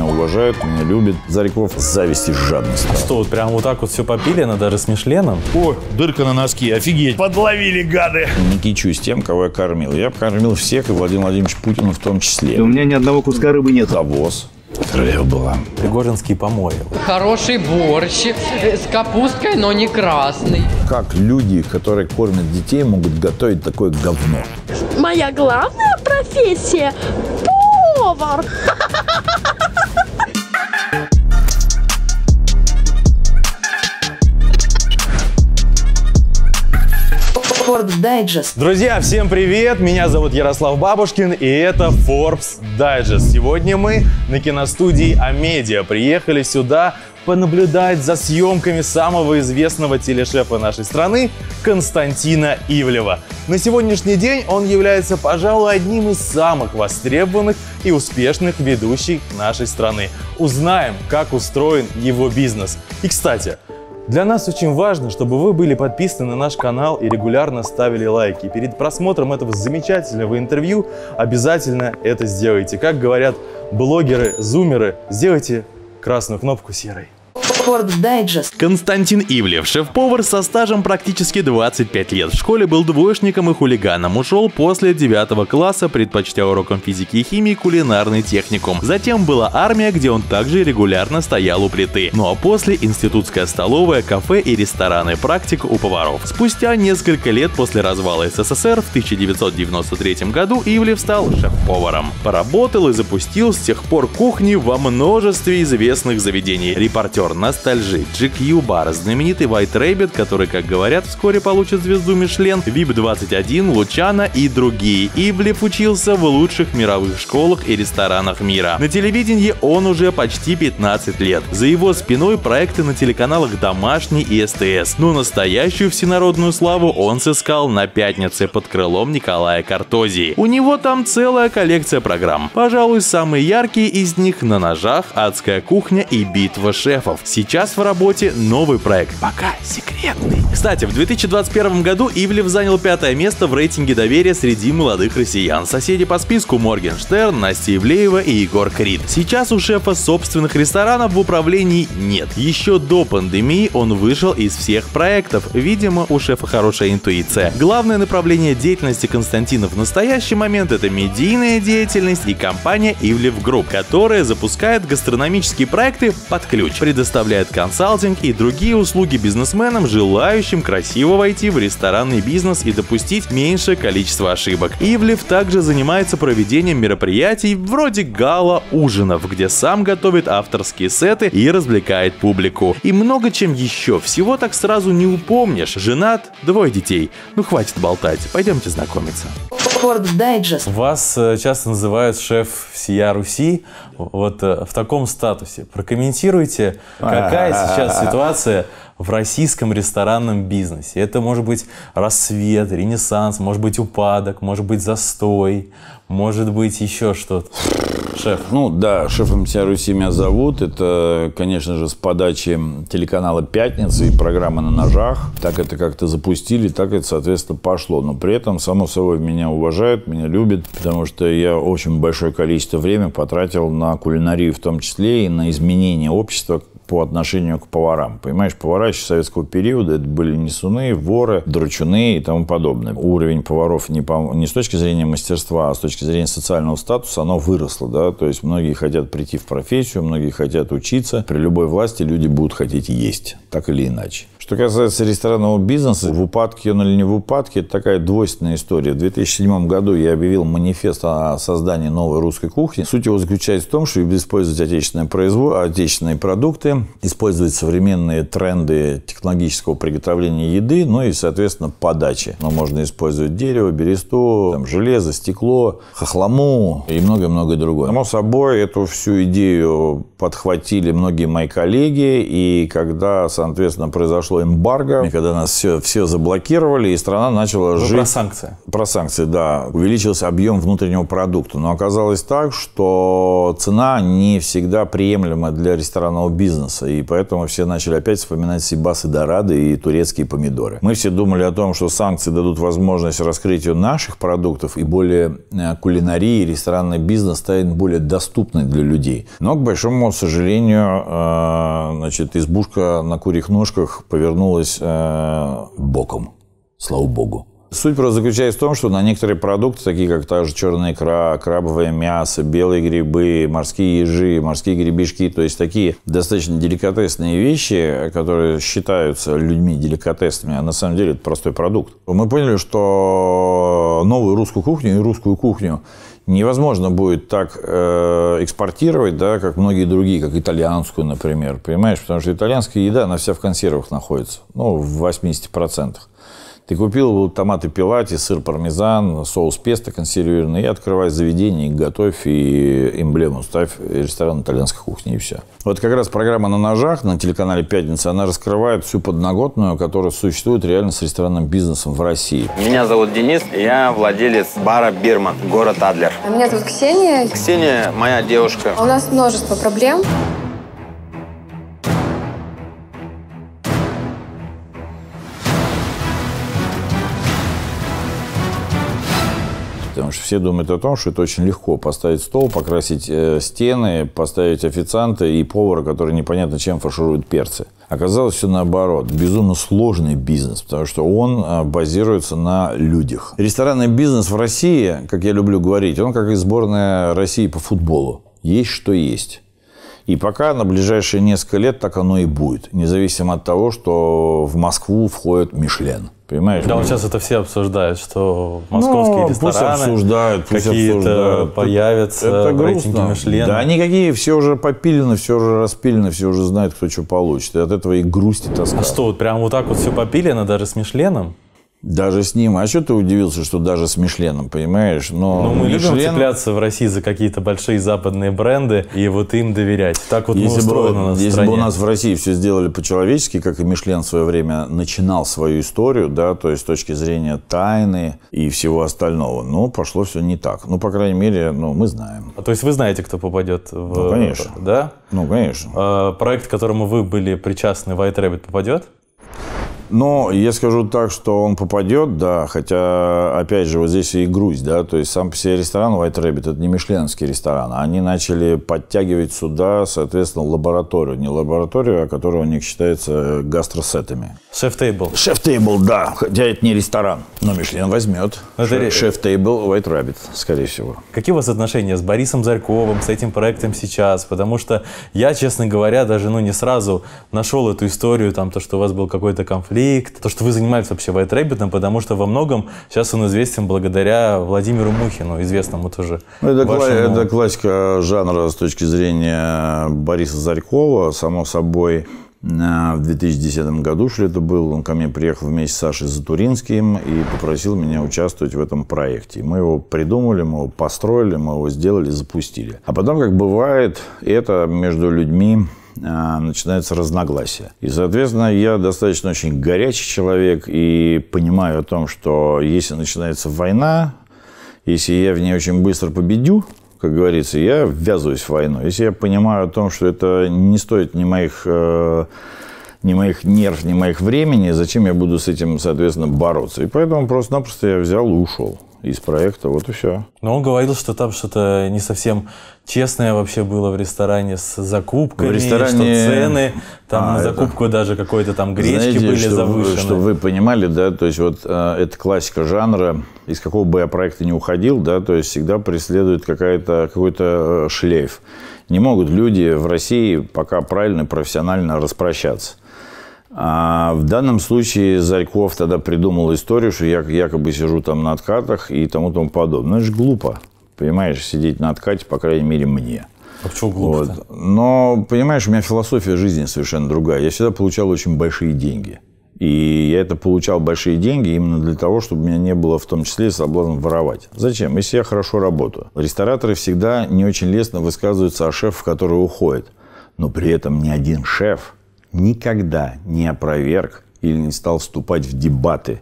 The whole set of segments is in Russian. меня уважают, меня любят. Зарьков с завистью, с жадностью. Что, вот прям вот так вот все попилено, даже с Мишленом? О, дырка на носке, офигеть. Подловили, гады. Не кичусь тем, кого я кормил. Я кормил всех, и Владимир Владимирович Путина в том числе. И у меня ни одного куска рыбы нет. Завоз. Крылья была. Пригожинский помои. Хороший борщ с капусткой, но не красный. Как люди, которые кормят детей, могут готовить такое говно? Моя главная профессия – повар. Forbes Digest. Друзья, всем привет! Меня зовут Ярослав Бабушкин, и это Forbes Digest. Сегодня мы на киностудии «Амедиа» приехали сюда понаблюдать за съемками самого известного телешефа нашей страны Константина Ивлева. На сегодняшний день он является, пожалуй, одним из самых востребованных и успешных ведущих нашей страны. Узнаем, как устроен его бизнес. И, кстати, для нас очень важно, чтобы вы были подписаны на наш канал и регулярно ставили лайки. Перед просмотром этого замечательного интервью обязательно это сделайте. Как говорят блогеры-зумеры, сделайте красную кнопку серой. Константин Ивлев, шеф-повар со стажем практически 25 лет. В школе был двоечником и хулиганом. Ушел после 9 класса, предпочтя урокам физики и химии кулинарный техникум. Затем была армия, где он также регулярно стоял у плиты. Ну а после институтская столовая, кафе и рестораны. Практика у поваров. Спустя несколько лет после развала СССР в 1993 году Ивлев стал шеф-поваром. Поработал и запустил с тех пор кухни во множестве известных заведений. Репортер Ностальжи, GQ бар, знаменитый White Rabbit, который, как говорят, вскоре получит звезду Мишлен, VIP-21, Лучана и другие. Ивлев учился в лучших мировых школах и ресторанах мира. На телевидении он уже почти 15 лет. За его спиной проекты на телеканалах «Домашний» и СТС. Но настоящую всенародную славу он сыскал на «Пятнице» под крылом Николая Картозии. У него там целая коллекция программ. Пожалуй, самые яркие из них «На ножах», «Адская кухня» и «Битва шефов». Сейчас в работе новый проект, пока секретный. Кстати, в 2021 году Ивлев занял 5-е место в рейтинге доверия среди молодых россиян. Соседи по списку Моргенштерн, Настя Ивлеева и Егор Крид. Сейчас у шефа собственных ресторанов в управлении нет. Еще до пандемии он вышел из всех проектов. Видимо, у шефа хорошая интуиция. Главное направление деятельности Константина в настоящий момент – это медийная деятельность и компания Ивлев Групп, которая запускает гастрономические проекты под ключ, предоставляет консалтинг и другие услуги бизнесменам, желающим красиво войти в ресторанный бизнес и допустить меньшее количество ошибок. Ивлев также занимается проведением мероприятий вроде гала-ужинов, где сам готовит авторские сеты и развлекает публику. И много чем еще. Всего так сразу не упомнишь. Женат, 2 детей. Ну хватит болтать, пойдемте знакомиться. Вас часто называют шеф всея Руси. Вот в таком статусе. Прокомментируйте, какая сейчас ситуация в российском ресторанном бизнесе. Это может быть рассвет, ренессанс, может быть упадок, может быть застой, может быть еще что-то. Шеф. Ну да, шефом всея Руси меня зовут. Это, конечно же, с подачи телеканала «Пятница» и программы «На ножах». Так это как-то запустили, так это, соответственно, пошло. Но при этом, само собой, меня уважают, меня любят, потому что я очень большое количество времени потратил на кулинарию, в том числе и на изменение общества по отношению к поварам. Понимаешь, повара еще советского периода это были несуны, воры, дручуны и тому подобное. Уровень поваров не с точки зрения мастерства, а с точки зрения социального статуса, оно выросло, да, то есть многие хотят прийти в профессию, многие хотят учиться. При любой власти люди будут хотеть есть, так или иначе. Что касается ресторанного бизнеса, в упадке он или не в упадке, это такая двойственная история. В 2007 году я объявил манифест о создании новой русской кухни. Суть его заключается в том, чтобы использовать отечественное производство, отечественные продукты, использовать современные тренды технологического приготовления еды, ну и, соответственно, подачи. Но можно использовать дерево, бересту, там, железо, стекло, хохлому и многое-многое другое. Само собой, эту всю идею подхватили многие мои коллеги, и когда, соответственно, произошло было эмбарго, когда нас все заблокировали, и страна начала жить. Про санкции. Про санкции, да. Увеличился объем внутреннего продукта. Но оказалось так, что цена не всегда приемлема для ресторанного бизнеса. И поэтому все начали опять вспоминать Сибасы Дорады и турецкие помидоры. Мы все думали о том, что санкции дадут возможность раскрытию наших продуктов, и более кулинарии, ресторанный бизнес станет более доступной для людей. Но, к большому сожалению, значит, избушка на курьих ножках повернулась боком. Слава богу. Суть просто заключается в том, что на некоторые продукты, такие как та же черная икра, крабовое мясо, белые грибы, морские ежи, морские гребешки, то есть такие достаточно деликатесные вещи, которые считаются людьми деликатесными, а на самом деле это простой продукт. Мы поняли, что новую русскую кухню и русскую кухню невозможно будет так экспортировать, да, как многие другие, как итальянскую, например, понимаешь? Потому что итальянская еда, она вся в консервах находится, ну, в 80%. Ты купил томаты пилати, сыр пармезан, соус песто консервированный, и открывай заведение, и готовь, и эмблему ставь, и ресторан итальянской кухни, и все. Вот как раз программа «На ножах» на телеканале «Пятница», она раскрывает всю подноготную, которая существует реально с ресторанным бизнесом в России. Меня зовут Денис, я владелец бара «Бирман», город Адлер. А меня зовут Ксения. Ксения моя девушка. У нас множество проблем. Потому что все думают о том, что это очень легко поставить стол, покрасить стены, поставить официанта и повара, который непонятно чем фарширует перцы. Оказалось все наоборот. Безумно сложный бизнес, потому что он базируется на людях. Ресторанный бизнес в России, как я люблю говорить, он как и сборная России по футболу. Есть что есть. И пока на ближайшие несколько лет так оно и будет. Независимо от того, что в Москву входит Мишлен. Понимаешь? Да, вот сейчас это все обсуждают, что московские рестораны какие-то появятся. Это грустно. Да, они какие, все уже попилены, все уже распилены, все уже знают, кто что получит. И от этого и грусть, и тоска. А что, вот прям вот так вот все попилено, даже с Мишленом? Даже с ним. А что ты удивился, что даже с Мишленом, понимаешь? Но мы любим цепляться в России за какие-то большие западные бренды и вот им доверять. Так вот мы устроены на стране. Если бы у нас в России все сделали по-человечески, как и Мишлен в свое время начинал свою историю, да, то есть с точки зрения тайны и всего остального, ну, пошло все не так. Ну, по крайней мере, ну, мы знаем. А то есть вы знаете, кто попадет в... Ну, конечно. Да? Ну, конечно. Проект, к которому вы были причастны, White Rabbit, попадет? Но я скажу так, что он попадет, да, хотя, опять же, вот здесь и грусть, да, то есть сам по себе ресторан White Rabbit – это не мишленовский ресторан, они начали подтягивать сюда, соответственно, лабораторию, не лабораторию, а которая у них считается гастросетами. Шеф-тейбл. Шеф-тейбл, да, хотя это не ресторан, но Мишлен возьмет. Шеф-тейбл White Rabbit, скорее всего. Какие у вас отношения с Борисом Зарьковым, с этим проектом сейчас? Потому что я, честно говоря, даже, ну, не сразу нашел эту историю, там, то, что у вас был какой-то конфликт. То, что вы занимаетесь вообще White Rabbit, потому что во многом сейчас он известен благодаря Владимиру Мухину, известному тоже. Это классика жанра с точки зрения Бориса Зарькова, само собой. В 2010 году, что ли, это был, он ко мне приехал вместе с Сашей Затуринским и попросил меня участвовать в этом проекте. Мы его придумали, мы его построили, мы его сделали, запустили. А потом, как бывает, это между людьми начинается разногласие. И, соответственно, я достаточно очень горячий человек и понимаю о том, что если начинается война, если я в ней очень быстро победю, как говорится, я ввязываюсь в войну. Если я понимаю о том, что это не стоит ни моих нерв, ни моих времени, зачем я буду с этим, соответственно, бороться? И поэтому просто-напросто я взял и ушел из проекта, вот и все. Но он говорил, что там что-то не совсем честное вообще было в ресторане с закупками, в ресторане... что цены там на закупку это... даже какой-то там гречки, знаете, были что завышены. Чтобы вы понимали, да, то есть вот это классика жанра, из какого бы я проекта не уходил, да, то есть всегда преследует какой-то шлейф. Не могут люди в России пока правильно, профессионально распрощаться. А в данном случае Зарьков тогда придумал историю, что я якобы сижу там на откатах и тому подобное. Это же глупо, понимаешь, сидеть на откате, по крайней мере, мне. А почему глупо-то? Вот. Но, понимаешь, у меня философия жизни совершенно другая. Я всегда получал очень большие деньги. И я это получал большие деньги именно для того, чтобы у меня не было в том числе соблазн воровать. Зачем? Если я хорошо работаю. Рестораторы всегда не очень лестно высказываются о шефах, который уходит. Но при этом ни один шеф никогда не опроверг или не стал вступать в дебаты,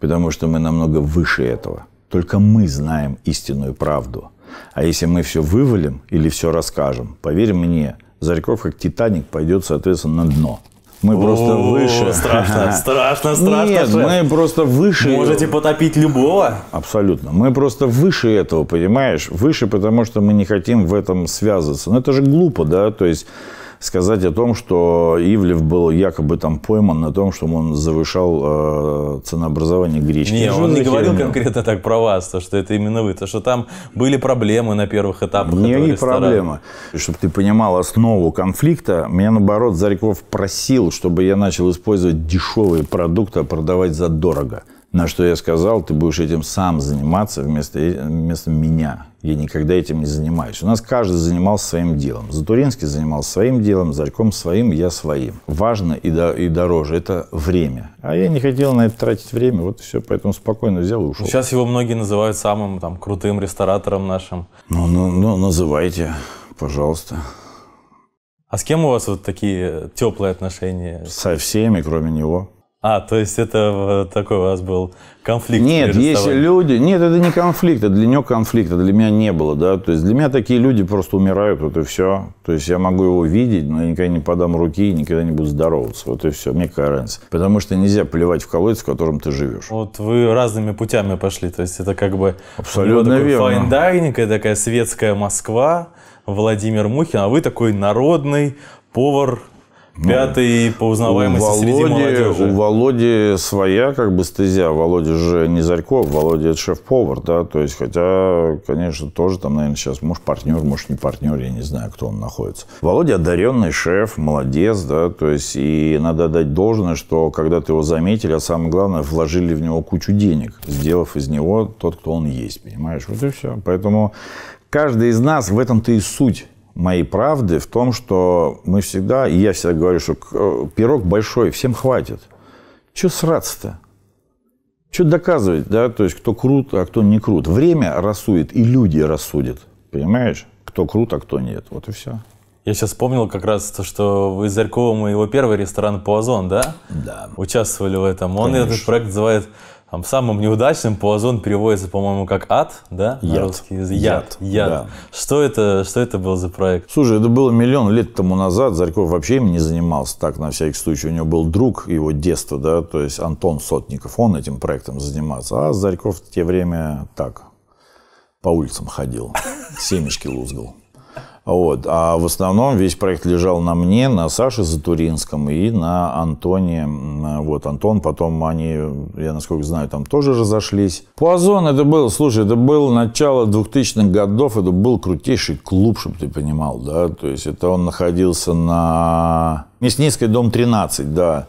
потому что мы намного выше этого. Только мы знаем истинную правду. А если мы все вывалим или все расскажем, поверь мне, Зарьков, как Титаник, пойдет, соответственно, на дно. Мы просто выше. Страшно, страшно, страшно. Нет, мы просто выше. Можете потопить любого. Абсолютно. Мы просто выше этого, понимаешь? Выше, потому что мы не хотим в этом связываться. Но это же глупо, да? То есть сказать о том, что Ивлев был якобы там пойман на том, что он завышал ценообразование гречки. Нет, он не говорил конкретно так про вас, то, что это именно вы, то, что там были проблемы на первых этапах. Не проблемы. Чтобы ты понимал основу конфликта, меня наоборот Зарьков просил, чтобы я начал использовать дешевые продукты, а продавать задорого. На что я сказал, ты будешь этим сам заниматься вместо меня. Я никогда этим не занимаюсь. У нас каждый занимался своим делом. Затуринский занимался своим делом, Зарьком своим, я своим. Важно и дороже – это время. А я не хотел на это тратить время, вот все, поэтому спокойно взял и ушел. Сейчас его многие называют самым там, крутым ресторатором нашим. Ну, называйте, пожалуйста. А с кем у вас вот такие теплые отношения? Со всеми, кроме него. А, то есть это такой у вас был конфликт? Нет, есть люди... Нет, это не конфликт, это для него конфликт, а для меня не было, да. То есть для меня такие люди просто умирают, вот и все. То есть я могу его видеть, но я никогда не подам руки и никогда не буду здороваться, вот и все. Мне какая разница. Потому что нельзя плевать в колодец, в котором ты живешь. Вот вы разными путями пошли, то есть это как бы... Абсолютно верно. Файн-дайнинг, такая светская Москва, Владимир Мухин, а вы такой народный повар... Пятый по узнаваемости среди молодежи. У Володи своя как бы стезя. Володя же не Зарьков, Володя это шеф-повар, да, то есть, хотя, конечно, тоже там, наверное, сейчас, может, партнер, может, не партнер, я не знаю, кто он находится. Володя одаренный шеф, молодец, да, то есть, и надо отдать должное, что когда-то его заметили, а самое главное, вложили в него кучу денег, сделав из него тот, кто он есть, понимаешь, вот и все. Поэтому каждый из нас, в этом-то и суть моей правды в том, что мы всегда, и я всегда говорю, что пирог большой, всем хватит. Чего сраться-то? Чего доказывать, да? То есть, кто крут, а кто не крут. Время рассудит, и люди рассудят. Понимаешь? Кто крут, а кто нет. Вот и все. Я сейчас вспомнил как раз то, что вы с Зарьковым и его первый ресторан «Пуазон», да? Да. Участвовали в этом. Он Конечно. Этот проект называет... Самым неудачным «Пуазон» переводится, по-моему, как «ад», да? Яд. Русский язык. Яд. Да. Что это был за проект? Слушай, это было миллион лет тому назад. Зарьков вообще им не занимался так, на всякий случай. У него был друг его детства, да, то есть Антон Сотников. Он этим проектом занимался. А Зарьков в те время так, по улицам ходил, семечки лузгал. Вот. А в основном весь проект лежал на мне, на Саше Затуринском и на Антоне. Вот Антон, потом они, я насколько знаю, там тоже разошлись. «Пуазон» это был, слушай, это было начало 2000-х годов, это был крутейший клуб, чтобы ты понимал, да, то есть это он находился на Мясницкой, дом 13, да.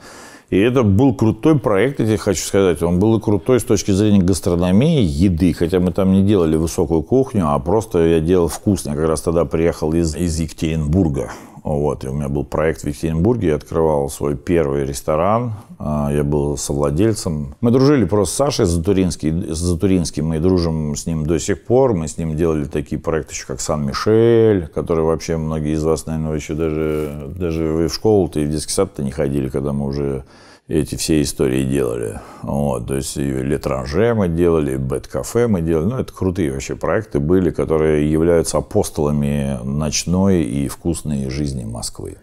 И это был крутой проект, я тебе хочу сказать. Он был и крутой с точки зрения гастрономии, еды. Хотя мы там не делали высокую кухню, а просто я делал вкусно. Я как раз тогда приехал из Екатеринбурга. Вот, и у меня был проект в Екатеринбурге. Я открывал свой первый ресторан. Я был совладельцем. Мы дружили просто с Сашей Затуринским. Мы дружим с ним до сих пор. Мы с ним делали такие проекты еще, как «Сан-Мишель», который вообще многие из вас, наверное, еще даже вы в школу-то и в детский сад-то не ходили, когда мы уже... Эти все истории делали. Вот, то есть и «Летранже» мы делали, «Бэт-кафе» мы делали. Ну, это крутые вообще проекты были, которые являются апостолами ночной и вкусной жизни Москвы.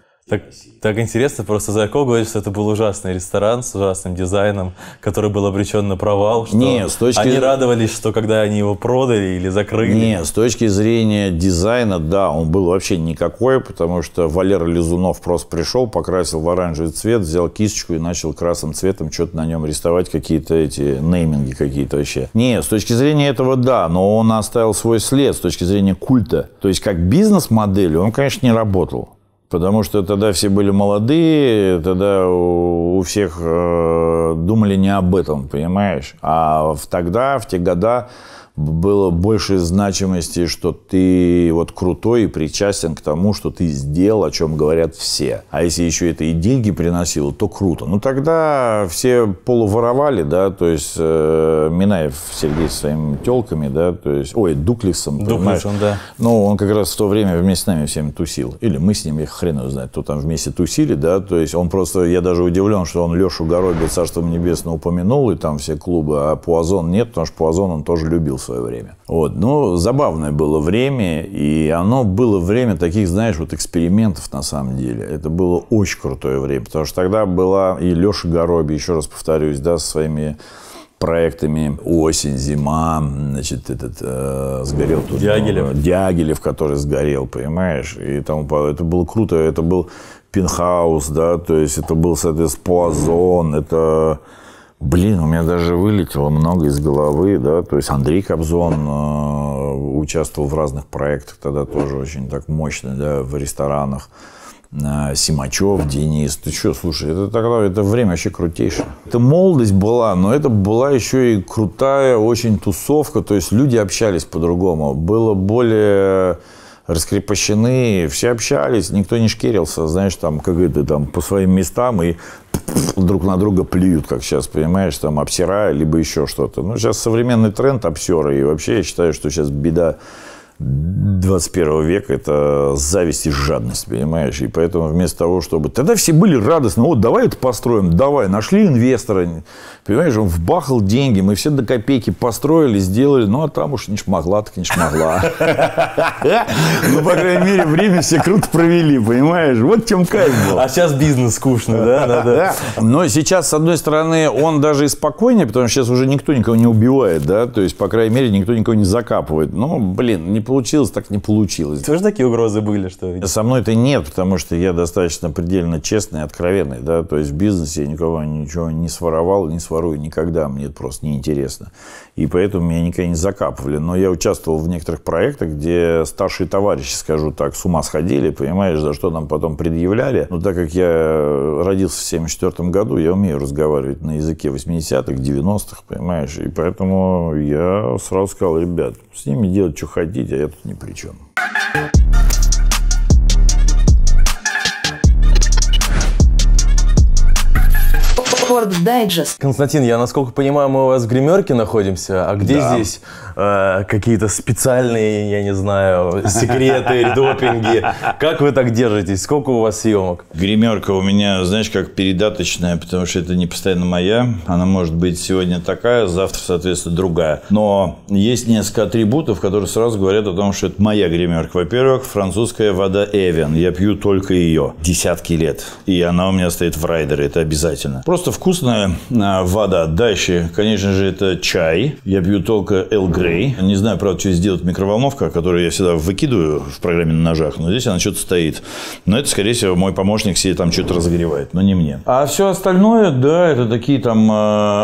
Так интересно, просто Зарьков говорит, что это был ужасный ресторан с ужасным дизайном, который был обречен на провал, что они радовались, что когда они его продали или закрыли. Нет, с точки зрения дизайна, да, он был вообще никакой, потому что Валер Лизунов просто пришел, покрасил в оранжевый цвет, взял кисточку и начал красным цветом что-то на нем рисовать, какие-то эти нейминги какие-то вообще. Нет, с точки зрения этого, да, но он оставил свой след с точки зрения культа. То есть как бизнес-модель он, конечно, не работал. Потому что тогда все были молодые, тогда у всех думали не об этом, понимаешь? А тогда, в те года, было больше значимости, что ты вот крутой и причастен к тому, что ты сделал, о чем говорят все. А если еще это и деньги приносило, то круто. Ну, тогда все полуворовали, да, то есть Минаев Сергей со своими телками, да, то есть, ой, Дуклисом, да. Ну, он как раз в то время вместе с нами всеми тусил. Или мы с ним, я хрен его знает, кто там вместе тусили, да, то есть он просто, я даже удивлен, что он Лешу Горобия «Царством небесным» упомянул, и там все клубы, а Пуазон нет, потому что Пуазон он тоже любил в свое время. Вот, ну, забавное было время, и оно было время таких, знаешь, вот экспериментов на самом деле. Это было очень крутое время, потому что тогда была и Леша Горобий, еще раз повторюсь, да, со своими проектами «Осень», «Зима», значит, этот сгорел тут Дягилев, который сгорел, понимаешь, и тому подобное. Это было круто, это был Пентхаус, да, то есть это был, соответственно, Пуазон, это... Блин, у меня даже вылетело много из головы, да, то есть Андрей Кобзон участвовал в разных проектах, тогда тоже очень так мощно, да, в ресторанах. Симачев, Денис. Ты что, слушай, это тогда, это время вообще крутейшее. Это молодость была, но это была еще и крутая очень тусовка, то есть люди общались по-другому, было более раскрепощены, все общались, никто не шкерился, знаешь, там, как это, там, по своим местам и друг на друга плюют, как сейчас, понимаешь, там, обсирая, либо еще что-то. Ну, сейчас современный тренд обсеры, и вообще я считаю, что сейчас беда 21 века – это зависть и жадность, понимаешь? И поэтому вместо того, чтобы… Тогда все были радостны. Вот, давай это построим, давай. Нашли инвестора, понимаешь, он вбахал деньги. Мы все до копейки построили, сделали. Ну, а там уж не шмогла, так не шмогла. Ну, по крайней мере, время все круто провели, понимаешь? Вот чем кайф был. А сейчас бизнес скучный, да? Но сейчас, с одной стороны, он даже и спокойнее, потому что сейчас уже никто никого не убивает, да? То есть, по крайней мере, никто никого не закапывает. Ну, блин, не получилось, так не получилось. Тоже такие угрозы были, что... Со мной-то нет, потому что я достаточно предельно честный, откровенный, да, то есть в бизнесе я никого ничего не своровал, не сворую никогда, мне это просто неинтересно. И поэтому меня никогда не закапывали. Но я участвовал в некоторых проектах, где старшие товарищи, скажу так, с ума сходили, понимаешь, за что нам потом предъявляли. Но так как я родился в 1974 году, я умею разговаривать на языке 80-х, 90-х, понимаешь, и поэтому я сразу сказал, ребят, с ними делать, что хотите, а я тут ни при чем. Forbes Digest. Константин, я, насколько понимаю, мы у вас в гримерке находимся, а где здесь какие-то специальные, я не знаю, секреты, допинги? Как вы так держитесь? Сколько у вас съемок? Гримерка у меня, знаешь, как передаточная, потому что это не постоянно моя. Она может быть сегодня такая, завтра, соответственно, другая. Но есть несколько атрибутов, которые сразу говорят о том, что это моя гримерка. Во-первых, французская вода Эвен. Я пью только ее десятки лет. И она у меня стоит в райдере, это обязательно. Просто в вкусная вода. Дальше, конечно же, это чай. Я пью только Эл Грей. Не знаю, правда, что сделать микроволновка, которую я всегда выкидываю в программе «На ножах», но здесь она что-то стоит. Но это, скорее всего, мой помощник себе там что-то разогревает, но не мне. А все остальное, да, это такие там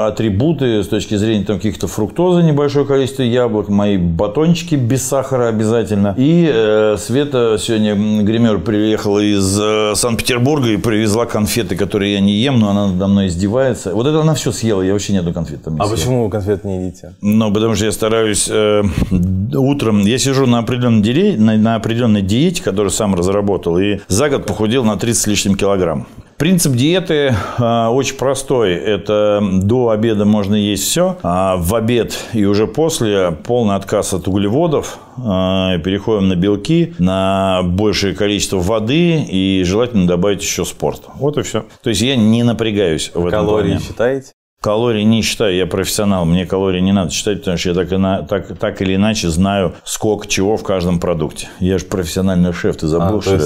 атрибуты с точки зрения там каких-то фруктозы, небольшое количество яблок, мои батончики без сахара обязательно. И Света сегодня, гример, приехала из Санкт-Петербурга и привезла конфеты, которые я не ем, но она надо мной издевается. Вот это она все съела, я вообще ни одну конфету там не съел. А почему вы конфет не едите? Ну, потому что я стараюсь утром, я сижу на определенной диете, которую сам разработал, и за год похудел на 30 с лишним килограмм. Принцип диеты очень простой. Это до обеда можно есть все, а в обед и уже после полный отказ от углеводов. Переходим на белки, на большее количество воды и желательно добавить еще спорт. Вот и все. То есть я не напрягаюсь в этом плане. Калории считаете? Калории не считаю, я профессионал, мне калории не надо считать, потому что я так или иначе знаю, сколько чего в каждом продукте. Я же профессиональный шеф, ты забыл, что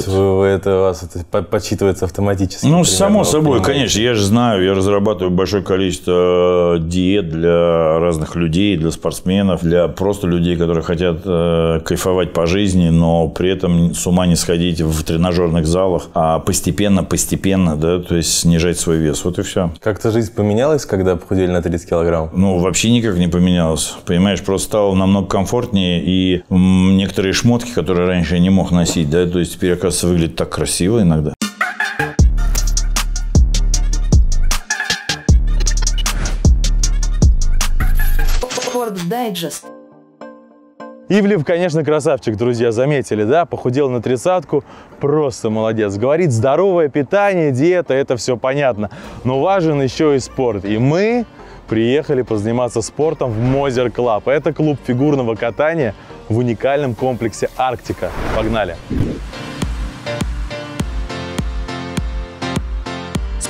это? У вас это подсчитывается автоматически? Ну, само собой, конечно, я же знаю, я разрабатываю большое количество диет для разных людей, для спортсменов, для просто людей, которые хотят кайфовать по жизни, но при этом с ума не сходить в тренажерных залах, а постепенно, да, то есть снижать свой вес, вот и все. Как-то жизнь поменялась, когда похудели на 30 килограмм? Ну, вообще никак не поменялось. Понимаешь, просто стало намного комфортнее. И некоторые шмотки, которые раньше я не мог носить, да, то есть теперь, оказывается, выглядит так красиво иногда. Forbes Digest. Ивлев, конечно, красавчик, друзья, заметили, да? Похудел на 30-ку, просто молодец. Говорит, здоровое питание, диета, это все понятно. Но важен еще и спорт. И мы приехали позаниматься спортом в Mozer Club. Это клуб фигурного катания в уникальном комплексе «Арктика». Погнали!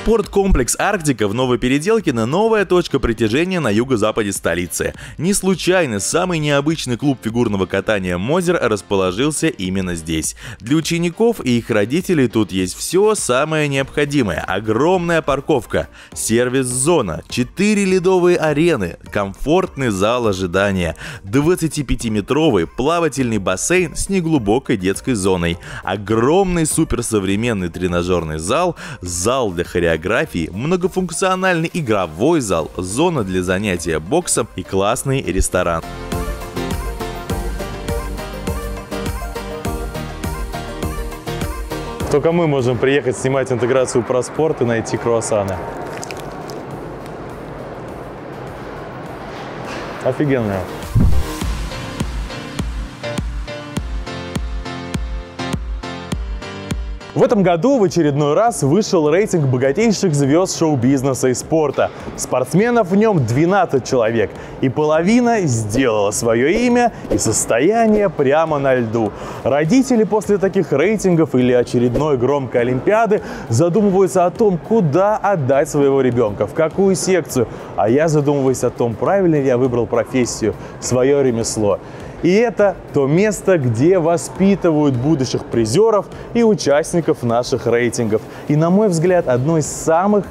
Спорткомплекс «Арктика» в Новопеределкино – новая точка притяжения на юго-западе столицы. Не случайно самый необычный клуб фигурного катания «Мозер» расположился именно здесь. Для учеников и их родителей тут есть все самое необходимое. Огромная парковка, сервис-зона, 4 ледовые арены, комфортный зал ожидания, 25-метровый плавательный бассейн с неглубокой детской зоной, огромный суперсовременный тренажерный зал, зал для хореографии, многофункциональный игровой зал, зона для занятия боксом и классный ресторан. Только мы можем приехать снимать интеграцию про спорт и найти круассаны. Офигенно. В этом году в очередной раз вышел рейтинг богатейших звезд шоу-бизнеса и спорта. Спортсменов в нем 12 человек, и половина сделала свое имя и состояние прямо на льду. Родители после таких рейтингов или очередной громкой олимпиады задумываются о том, куда отдать своего ребенка, в какую секцию. А я задумываюсь о том, правильно ли я выбрал профессию, свое ремесло. И это то место, где воспитывают будущих призеров и участников наших рейтингов. И, на мой взгляд, одно из самых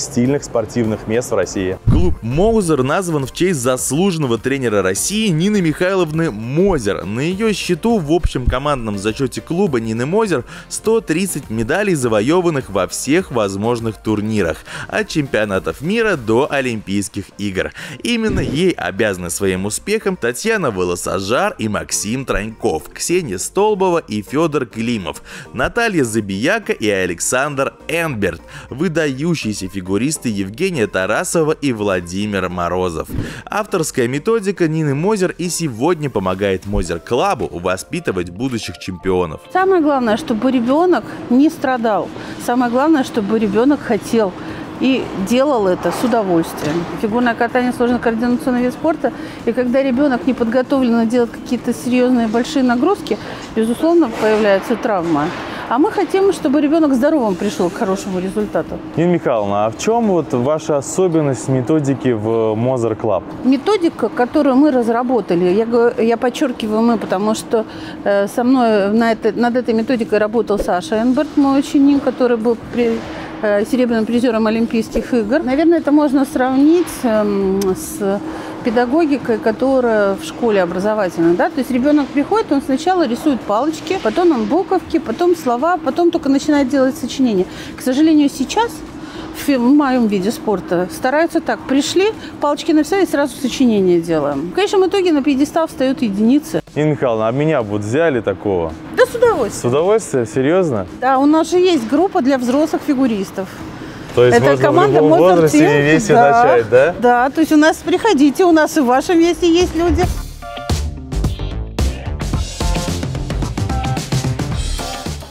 стильных спортивных мест в России. Клуб Mozer назван в честь заслуженного тренера России Нины Михайловны Мозер. На ее счету в общем командном зачете клуба Нины Мозер 130 медалей, завоеванных во всех возможных турнирах, от чемпионатов мира до Олимпийских игр. Именно ей обязаны своим успехом Татьяна Волосожар и Максим Троньков, Ксения Столбова и Федор Климов, Наталья Забияка и Александр Энберт, выдающиеся фигуристы Евгения Тарасова и Владимир Морозов. Авторская методика Нины Мозер и сегодня помогает Mozer Club воспитывать будущих чемпионов. Самое главное, чтобы ребенок не страдал. Самое главное, чтобы ребенок хотел и делал это с удовольствием. Фигурное катание — сложно-координационный вид спорта, и когда ребенок не подготовлен делать какие-то серьезные большие нагрузки, безусловно, появляется травма. А мы хотим, чтобы ребенок здоровым пришел к хорошему результату. Нина Михайловна, а в чем вот ваша особенность методики в Mozer Club? Методика, которую мы разработали, я подчеркиваю мы, потому что со мной над этой методикой работал Саша Энберт, мой ученик, который был серебряным призером Олимпийских игр. Наверное, это можно сравнить с педагогикой, которая в школе образовательной, да, то есть ребенок приходит, он сначала рисует палочки, потом он буковки, потом слова, потом только начинает делать сочинения. К сожалению, сейчас в моем виде спорта стараются так: пришли, палочки написали, и сразу сочинение делаем. В конечном итоге на пьедестал встают единицы. Нина Михайловна, а меня вот взяли такого? Да с удовольствием. С удовольствием? Серьезно? Да, у нас же есть группа для взрослых фигуристов. То есть это можно команда в любом возрасте и весе, да, начать, да? Да, то есть у нас, приходите, у нас и в вашем весе есть люди.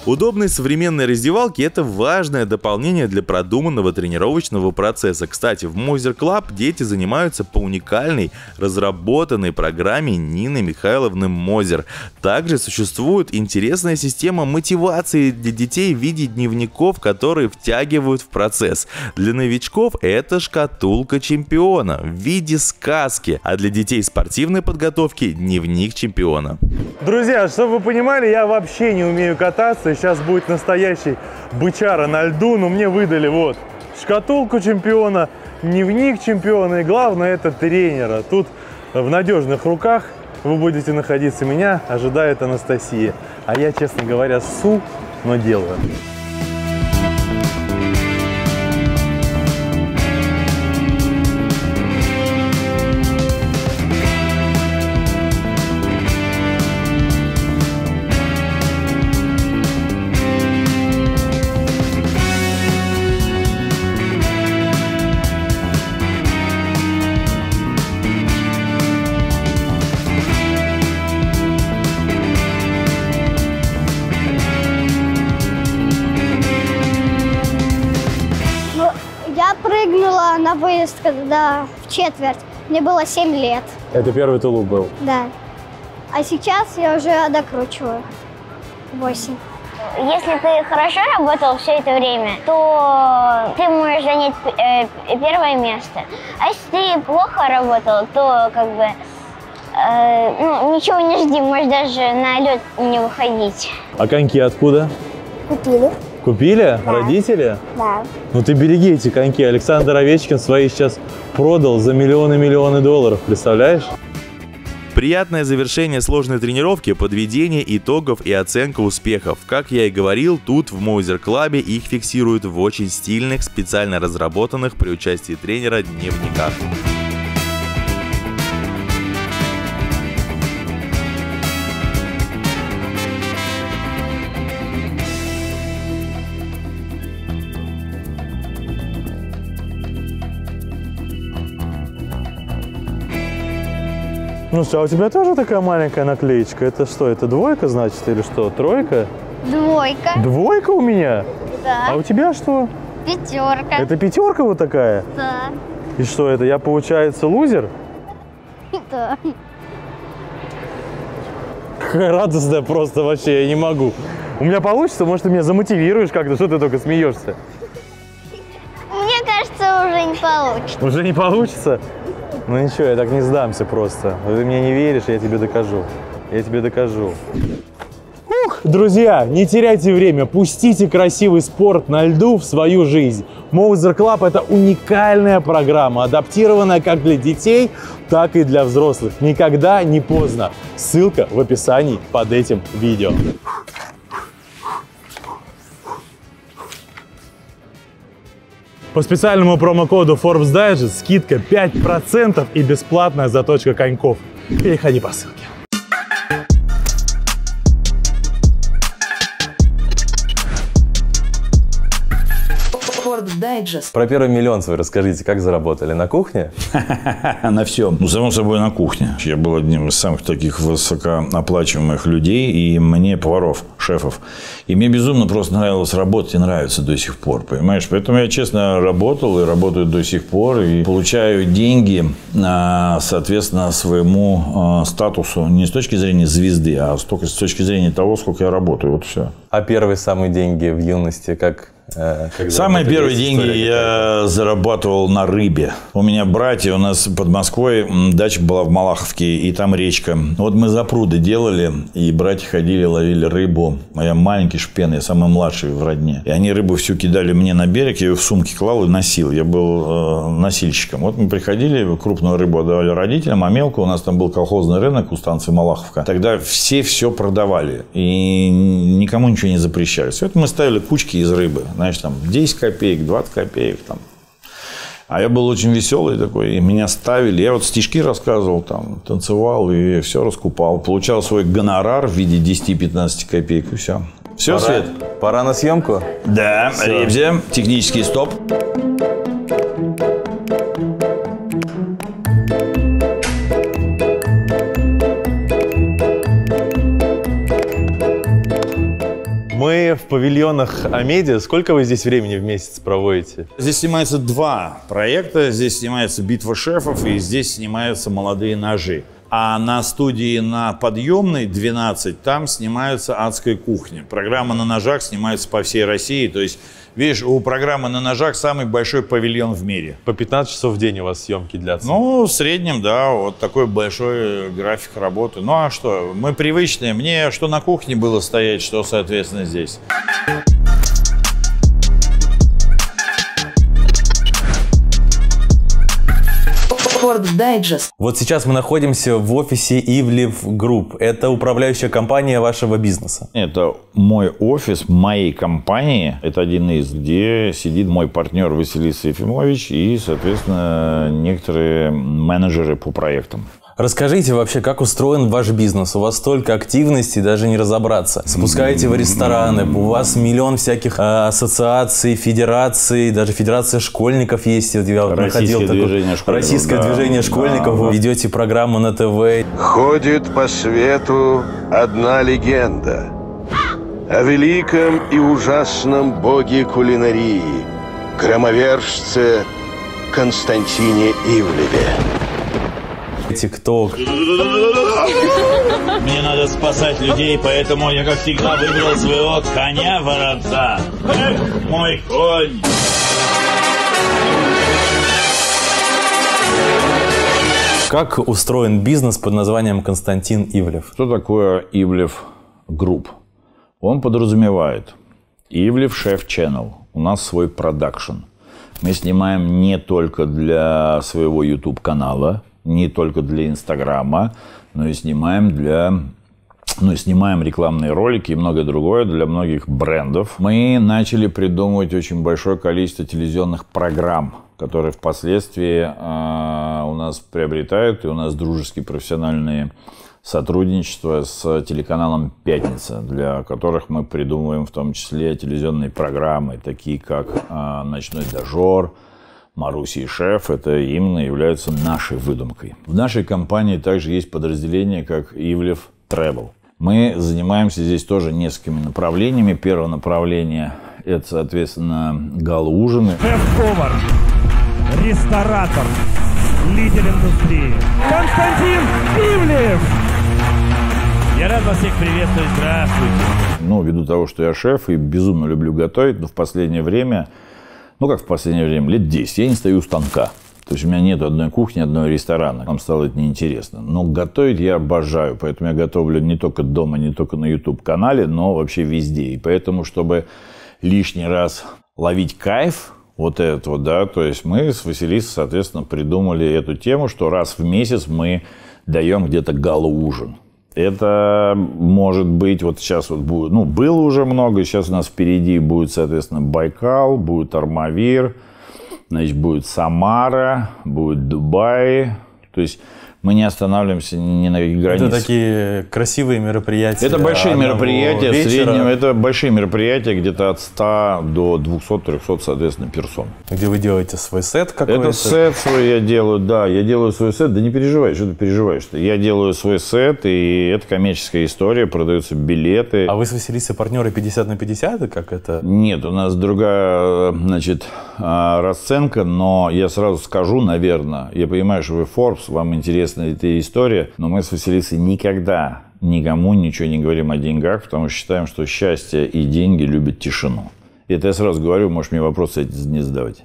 Удобные современные раздевалки – это важное дополнение для продуманного тренировочного процесса. Кстати, в Mozer Club дети занимаются по уникальной, разработанной программе Нины Михайловны Мозер. Также существует интересная система мотивации для детей в виде дневников, которые втягивают в процесс. Для новичков это шкатулка чемпиона в виде сказки, а для детей спортивной подготовки – дневник чемпиона. Друзья, чтобы вы понимали, я вообще не умею кататься. Сейчас будет настоящий бычара на льду, но мне выдали вот шкатулку чемпиона, дневник чемпиона и, главное, это тренера. Тут в надежных руках вы будете находиться. Меня ожидает Анастасия. А я, честно говоря, ссу, но делаю. на выезд, когда в четверть. Мне было 7 лет. Это первый тулуп был? Да. А сейчас я уже докручиваю. 8. Если ты хорошо работал все это время, то ты можешь занять первое место. А если ты плохо работал, то как бы ничего не жди, можешь даже на лед не выходить. А коньки откуда? Купили. Купили? Да. Родители? Да. Ну ты береги эти коньки. Александр Овечкин свои сейчас продал за миллионы долларов, представляешь? Приятное завершение сложной тренировки, подведение итогов и оценка успехов. Как я и говорил, тут в Mozer Club их фиксируют в очень стильных, специально разработанных при участии тренера дневниках. Ну что, а у тебя тоже такая маленькая наклеечка? Это что, это двойка, значит, или что? Тройка? Двойка. Двойка у меня? Да. А у тебя что? Пятерка. Это пятерка вот такая? Да. И что это, я, получается, лузер? Да. Какая радостная просто вообще, я не могу. У меня получится? Может, ты меня замотивируешь как-то? Что ты только смеешься? Мне кажется, уже не получится. Уже не получится? Ну ничего, я так не сдамся просто. Ты мне не веришь, я тебе докажу. Я тебе докажу. Ух, друзья, не теряйте время. Пустите красивый спорт на льду в свою жизнь. Mozer Club – это уникальная программа, адаптированная как для детей, так и для взрослых. Никогда не поздно. Ссылка в описании под этим видео. По специальному промокоду Forbes Digest скидка 5% и бесплатная заточка коньков. Переходи по ссылке. Про первый миллион свой расскажите, как заработали? На кухне? На всем. Ну, само собой, на кухне. Я был одним из самых таких высокооплачиваемых людей, и мне поваров, шефов. И мне безумно просто нравилось работать, и нравится до сих пор, понимаешь? Поэтому я честно работал и работаю до сих пор, и получаю деньги, соответственно, своему статусу не с точки зрения звезды, а только с точки зрения того, сколько я работаю. Вот все. А первые самые деньги в юности как? Самые первые деньги я зарабатывал на рыбе. У меня братья, у нас под Москвой дача была в Малаховке, и там речка. Вот мы запруды делали, и братья ходили, ловили рыбу. Я маленький шпен, я самый младший в родне. И они рыбу всю кидали мне на берег, я ее в сумке клал и носил. Я был носильщиком. Вот мы приходили, крупную рыбу отдавали родителям, а мелкую, у нас там был колхозный рынок у станции Малаховка. Тогда все продавали, и никому ничего не запрещали. Все это мы ставили кучки из рыбы. Знаешь, там 10 копеек, 20 копеек. Там. А я был очень веселый такой, и меня ставили. Я вот стишки рассказывал, там, танцевал и все раскупал. Получал свой гонорар в виде 10-15 копеек и все. Все, пора. Свет? Пора на съемку? Да, Ребзя, технический стоп. Мы в павильонах «Амедиа». Сколько вы здесь времени в месяц проводите? Здесь снимается два проекта. Здесь снимается «Битва шефов» и здесь снимаются «Молодые ножи». А на студии на Подъемной 12 там снимается «Адская кухня». Программа «На ножах» снимается по всей России. То есть, видишь, у программы «На ножах» самый большой павильон в мире. По 15 часов в день у вас съемки длятся? Ну, в среднем, да, вот такой большой график работы. Ну, а что, мы привычные. Мне что на кухне было стоять, что, соответственно, здесь. Вот сейчас мы находимся в офисе Ивлев Групп. Это управляющая компания вашего бизнеса? Это мой офис, моей компании. Это один из, где сидит мой партнер Василий Сефимович и, соответственно, некоторые менеджеры по проектам. Расскажите вообще, как устроен ваш бизнес? У вас столько активностей, даже не разобраться. Запускаете вы рестораны, у вас миллион всяких ассоциаций, федераций, даже федерация школьников есть. Я находил такое движение школьников, российское движение школьников. Вы ведете программу на ТВ. Ходит по свету одна легенда о великом и ужасном боге кулинарии, громовержце Константине Ивлеве. ТикТок. Мне надо спасать людей, поэтому я, как всегда, выбрал своего коня-воронца. Эх, мой конь! Как устроен бизнес под названием Константин Ивлев? Что такое Ивлев Групп? Он подразумевает Ивлев Шеф Ченнел. У нас свой продакшн. Мы снимаем не только для своего YouTube-канала, не только для Инстаграма, но и снимаем рекламные ролики и многое другое для многих брендов. Мы начали придумывать очень большое количество телевизионных программ, которые впоследствии у нас приобретают, и у нас дружеские профессиональные сотрудничества с телеканалом «Пятница», для которых мы придумываем в том числе телевизионные программы, такие как «Ночной дожор», «Маруси и шеф». Это именно является нашей выдумкой. В нашей компании также есть подразделение, как «Ивлев Travel». Мы занимаемся здесь тоже несколькими направлениями. Первое направление – это, соответственно, гала-ужины. Шеф-повар, ресторатор, лидер индустрии Константин Ивлев! Я рад вас всех приветствовать. Здравствуйте! Ну, ввиду того, что я шеф и безумно люблю готовить, но в последнее время... Ну, как в последнее время, лет 10, я не стою у станка. То есть у меня нет одной кухни, одного ресторана. Нам стало это неинтересно. Но готовить я обожаю. Поэтому я готовлю не только дома, не только на YouTube-канале, но вообще везде. И поэтому, чтобы лишний раз ловить кайф вот этого, да, то есть мы с Василисой, соответственно, придумали эту тему, что раз в месяц мы даем где-то гала-ужин. Это может быть, вот сейчас вот будет, ну, было уже много, сейчас у нас впереди будет, соответственно, Байкал, будет Армавир, значит, будет Самара, будет Дубай. То есть мы не останавливаемся ни на каких границах. Это такие красивые мероприятия. Это большие мероприятия, в среднем, это большие мероприятия, где-то от 100 до 200-300, соответственно, персон. Где вы делаете свой сет какой-то? Это сет свой я делаю, да, я делаю свой сет. Да не переживай, что ты переживаешь-то. Я делаю свой сет, и это коммерческая история, продаются билеты. А вы с Василисой партнеры 50 на 50, как это? Нет, у нас другая, значит, расценка, но я сразу скажу, наверное, я понимаю, что вы Forbes, вам интересно эта история, но мы с Василисой никогда никому ничего не говорим о деньгах, потому что считаем, что счастье и деньги любят тишину. Это я сразу говорю, можешь мне вопросы эти не задавать.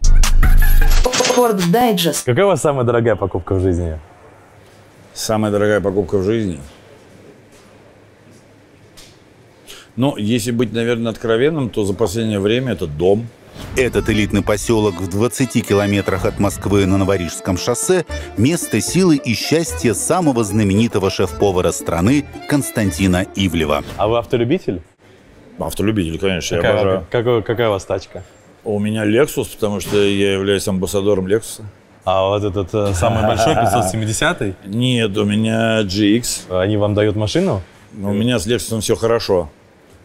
Forbes Digest. Какая у вас самая дорогая покупка в жизни? Самая дорогая покупка в жизни? Ну, если быть, наверное, откровенным, то за последнее время это дом. Этот элитный поселок в 20 километрах от Москвы на Новорижском шоссе – место силы и счастья самого знаменитого шеф-повара страны Константина Ивлева. А вы автолюбитель? Автолюбитель, конечно, я обожаю. Какая у вас тачка? У меня Lexus, потому что я являюсь амбассадором Lexus. А вот этот самый большой, 570-й? Нет, у меня GX. Они вам дают машину? У меня с Lexus все хорошо.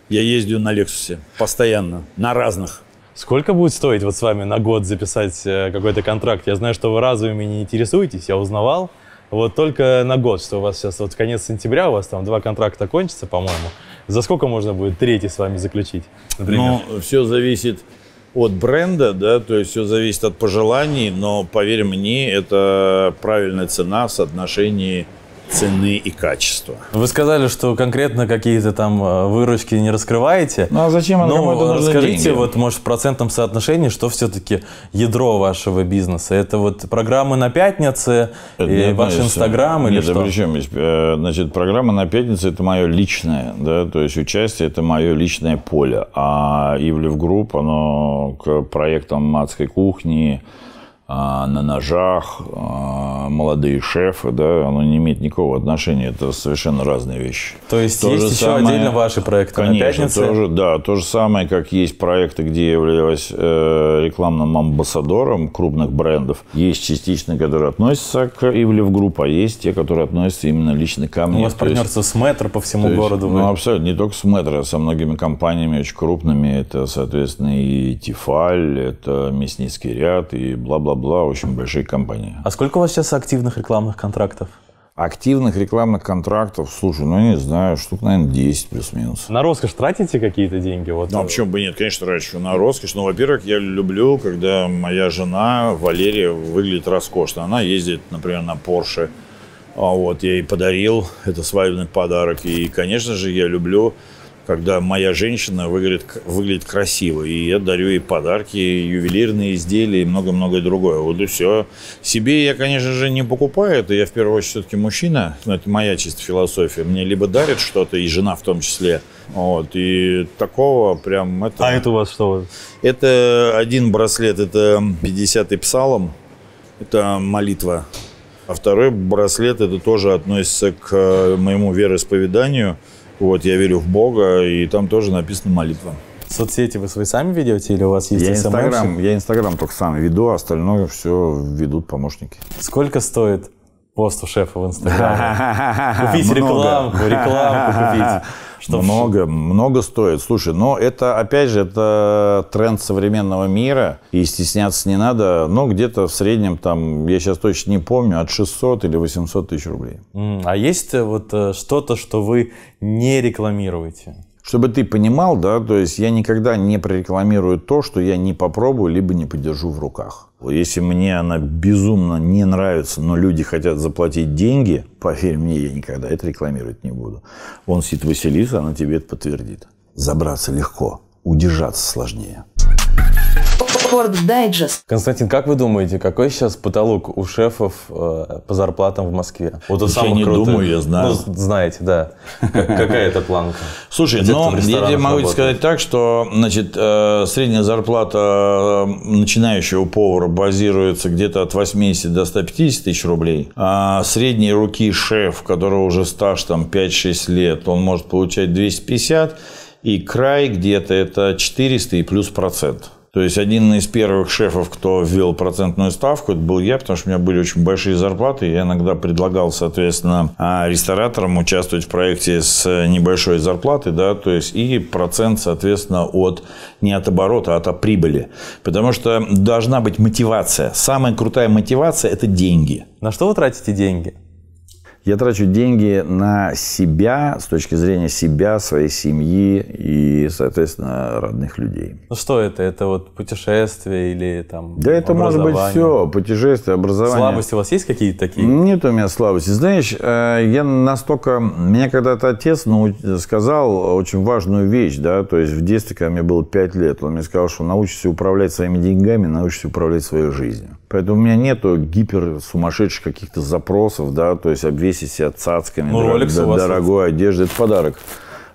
Я ездю на Lexus постоянно, на разных. Сколько будет стоить вот с вами на год записать какой-то контракт? Я знаю, что вы разовыми не интересуетесь, я узнавал. Вот только на год, что у вас сейчас вот конец сентября, у вас там 2 контракта кончатся, по-моему. За сколько можно будет третий с вами заключить, например? Ну, все зависит от бренда, да, то есть все зависит от пожеланий, но, поверь мне, это правильная цена в соотношении цены и качества. Вы сказали, что конкретно какие-то там выручки не раскрываете. Ну а зачем она, кому-то нужны деньги? Расскажите, вот, может, в процентном соотношении, что все-таки ядро вашего бизнеса? Это вот программы на пятнице, и ваш Инстаграм или что? Причем, значит, программа на пятнице – это мое личное, да, то есть участие – это мое личное поле. А Ивлев Групп, оно к проектам «Адской кухни», «На ножах», «Молодые шефы», да, оно не имеет никакого отношения, это совершенно разные вещи. То есть то есть еще самое... отдельно ваши проекты, конечно, на пятнице? Тоже, да, то же самое, как есть проекты, где я являюсь рекламным амбассадором крупных брендов. Есть частично, которые относятся к Ивлев Групп, а есть те, которые относятся именно лично ко мне. У вас партнерство с Метро по всему городу? Ну, абсолютно, не только с Метро, а со многими компаниями очень крупными. Это, соответственно, и Тефаль, это Мясницкий ряд, и бла-бла-бла, очень большие компании. А сколько у вас сейчас активных рекламных контрактов? Активных рекламных контрактов, слушай, ну не знаю, штук, наверное, 10 плюс-минус. На роскошь тратите какие-то деньги? Вот. Ну, а почему бы нет? Конечно, трачу на роскошь. Ну, во-первых, я люблю, когда моя жена Валерия выглядит роскошно. Она ездит, например, на Porsche. Вот, я ей подарил, это свадебный подарок. И, конечно же, я люблю, когда моя женщина выглядит красиво. И я дарю ей подарки, ювелирные изделия и много-многое другое. Вот и все. Себе я, конечно же, не покупаю. Это я, в первую очередь, все-таки мужчина. Но это моя чисто философия. Мне либо дарит что-то, и жена в том числе. Вот. И такого прям... Это... А это у вас что? Это один браслет. Это 50-й псалом. Это молитва. А второй браслет, это тоже относится к моему вероисповеданию. Вот, я верю в Бога, и там тоже написана молитва. Соцсети вы свои сами ведете или у вас есть Инстаграм? Я Инстаграм только сам веду, а остальное все ведут помощники. Сколько стоит пост у шефа в Инстаграме? Купить рекламку купить. Много стоит. Слушай, но это, опять же, это тренд современного мира, и стесняться не надо. Но где-то в среднем, там, я сейчас точно не помню, от 600 или 800 тысяч рублей. А есть вот что-то, что вы не рекламируете? Чтобы ты понимал, да, то есть я никогда не прорекламирую то, что я не попробую, либо не подержу в руках. Если мне она безумно не нравится, но люди хотят заплатить деньги, поверь мне, я никогда это рекламировать не буду. Вон сидит Василиса, она тебе это подтвердит. Забраться легко, удержаться сложнее. Forbes Digest. Константин, как вы думаете, какой сейчас потолок у шефов по зарплатам в Москве? Вот я самых не крутых. Думаю, я знаю. Ну, знаете, да. Какая это планка? Слушай, но я тебе могу сказать так, что значит, средняя зарплата начинающего повара базируется где-то от 80 до 150 тысяч рублей. А средней руки шеф, которого уже стаж там 5-6 лет, он может получать 250. И край где-то это 400 и плюс процент. То есть один из первых шефов, кто ввел процентную ставку, это был я, потому что у меня были очень большие зарплаты. Я иногда предлагал, соответственно, рестораторам участвовать в проекте с небольшой зарплаты, да, то есть и процент, соответственно, от не от оборота, а от прибыли. Потому что должна быть мотивация. Самая крутая мотивация – это деньги. На что вы тратите деньги? Я трачу деньги на себя, с точки зрения себя, своей семьи и, соответственно, родных людей. Ну что это? Это вот путешествие или там да это может быть все. Путешествие, образование. Слабости у вас есть какие-то такие? Нет у меня слабости. Знаешь, я настолько... Мне когда-то отец сказал очень важную вещь, да, то есть в детстве, когда мне было 5 лет, он мне сказал, что научишься управлять своими деньгами, научишься управлять своей жизнью. Поэтому у меня нету гипер сумасшедших каких-то запросов, да, то есть обвесить себя цацками, ну, дорогой одежды, это подарок,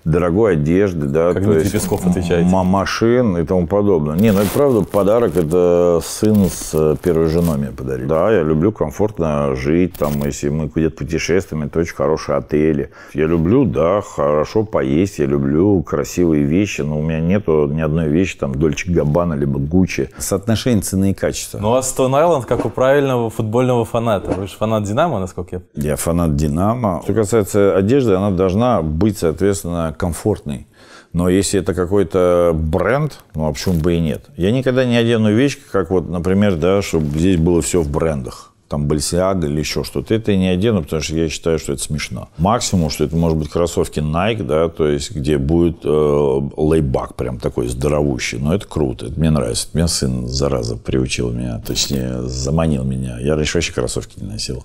дорогой одежды, да, как то есть Песков отвечает, машин и тому подобное. Нет, ну, это правда подарок, это сын с первой женой мне подарил. Да, я люблю комфортно жить, там, если мы где-то путешествуем, это очень хорошие отели. Я люблю, да, хорошо поесть, я люблю красивые вещи, но у меня нету ни одной вещи, там, Дольче Габбана, либо Гуччи. Соотношение цены и качества. Ну, а Стоун Айленд, как у правильного футбольного фаната. Вы же фанат Динамо, насколько я... Я фанат Динамо. Что касается одежды, она должна быть, соответственно, комфортный. Но если это какой-то бренд, ну, а почему бы и нет? Я никогда не одену вещь, как вот, например, да, чтобы здесь было все в брендах. Там Balenciaga или еще что-то. Это я не одену, потому что я считаю, что это смешно. Максимум, что это может быть кроссовки Nike, да, то есть где будет лейбак прям такой здоровущий. Но это круто, это мне нравится. Это меня сын, зараза, приучил меня, точнее, заманил меня. Я раньше вообще кроссовки не носил.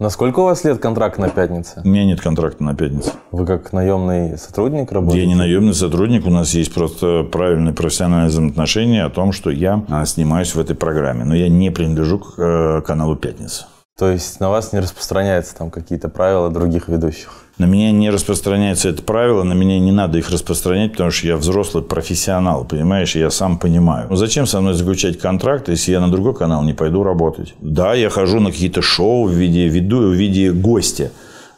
На сколько у вас лет контракт на «Пятнице»? У меня нет контракта на «Пятницу». Вы как наемный сотрудник работаете? Я не наемный сотрудник. У нас есть просто правильное профессиональное взаимоотношение о том, что я снимаюсь в этой программе. Но я не принадлежу к каналу «Пятница». То есть на вас не распространяются там какие-то правила других ведущих? На меня не распространяется это правило, на меня не надо их распространять, потому что я взрослый профессионал, понимаешь, я сам понимаю. Ну, зачем со мной заключать контракт, если я на другой канал не пойду работать? Да, я хожу на какие-то шоу в виде гостя,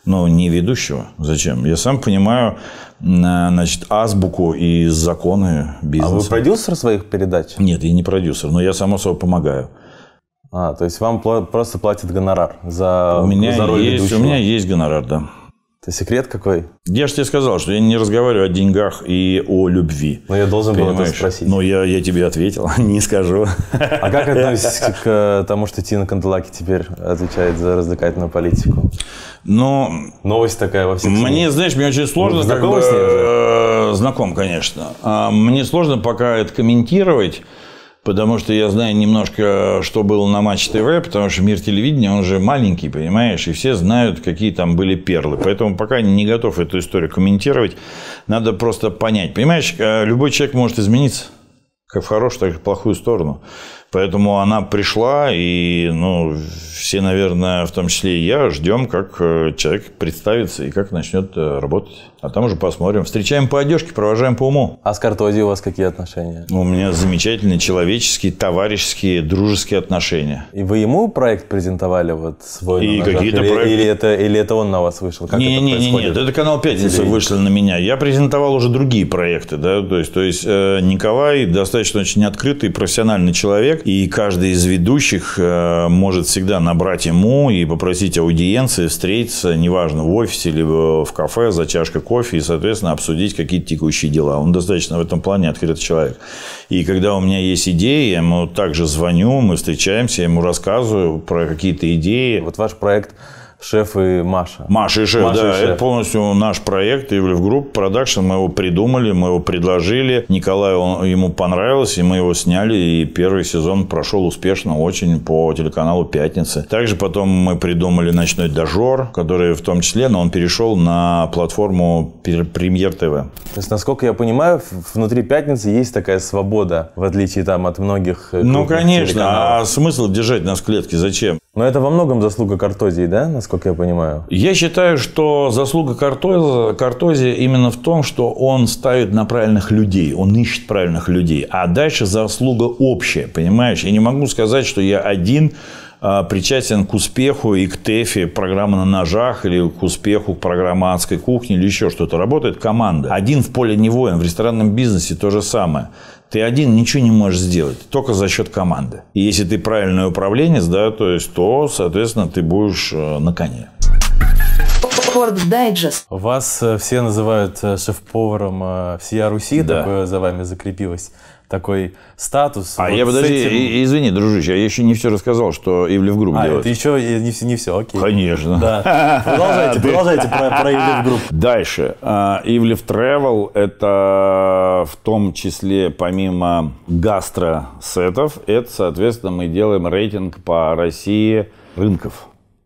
но не ведущего. Зачем? Я сам понимаю, значит, азбуку и законы бизнеса. А вы продюсер своих передач? Нет, я не продюсер, но я, само собой, помогаю. А, то есть вам просто платят гонорар за роль ведущего? У меня есть гонорар, да. Это секрет какой? Я же тебе сказал, что я не разговариваю о деньгах и о любви. Но я должен был это спросить. Ну, я тебе ответил, не скажу. А как относитесь к тому, что Тина Канделаки теперь отвечает за развлекательную политику? Но новость такая во всех СМИ. Мне, знаешь, мне очень сложно... Знакомы с ней уже? Знаком, конечно. Мне сложно пока это комментировать. Потому что я знаю немножко, что было на Матч ТВ, потому что мир телевидения, он же маленький, понимаешь, и все знают, какие там были перлы. Поэтому пока не готов эту историю комментировать, надо просто понять. Понимаешь, любой человек может измениться, как в хорошую, так и в плохую сторону. Поэтому она пришла, и ну, все, наверное, в том числе и я, ждем, как человек представится и как начнет работать. А там уже посмотрим. Встречаем по одежке, провожаем по уму. А с Картозией у вас какие отношения? У меня замечательные человеческие, товарищеские, дружеские отношения. И вы ему проект презентовали вот свой? И какие-то проекты. Или это он на вас вышел? Нет, это канал «Пятница» вышел на меня. Я презентовал уже другие проекты. Да? То есть Николай достаточно очень открытый, профессиональный человек. И каждый из ведущих может всегда набрать ему и попросить аудиенции, встретиться, неважно, в офисе, либо в кафе за чашкой кофе и, соответственно, обсудить какие-то текущие дела. Он достаточно в этом плане открытый человек. И когда у меня есть идеи, я ему также звоню, мы встречаемся, я ему рассказываю про какие-то идеи. Вот ваш проект «Шеф и Маша». «Маша и шеф», Маша, да. И шеф. Это полностью наш проект «Ивлев Групп Продакшн». Мы его придумали, мы его предложили. Николаю ему понравилось, и мы его сняли. И первый сезон прошел успешно очень по телеканалу «Пятница». Также потом мы придумали «Ночной дожор», который в том числе, но он перешел на платформу «Премьер ТВ». То есть, насколько я понимаю, внутри «Пятницы» есть такая свобода, в отличие там от многих крупных телеканалов. Ну, конечно. А смысл держать нас в клетке? Зачем? Но это во многом заслуга Картозии, да, насколько я понимаю? Я считаю, что заслуга Картозии именно в том, что он ставит на правильных людей, он ищет правильных людей. А дальше заслуга общая, понимаешь? Я не могу сказать, что я один причастен к успеху и к ТЭФе программы «На ножах» или к успеху программы «Адской кухни» или еще что-то. Работает команда. Один в поле не воин, в ресторанном бизнесе то же самое. Ты один ничего не можешь сделать, только за счет команды. И если ты правильный управленец, да, то, соответственно, ты будешь на коне. Forbes Digest. Вас все называют шеф-поваром всея Руси, да. Такое за вами закрепилось. Такой статус. А вот я, подожди, этим... извини, дружище, я еще не все рассказал, что Ивлев Групп делает. Это еще не все, окей. Конечно. Да. Продолжайте про Ивлев Групп. Дальше. Ивлев Travel – это в том числе, помимо гастро-сетов, это, соответственно, мы делаем рейтинг по России рынков.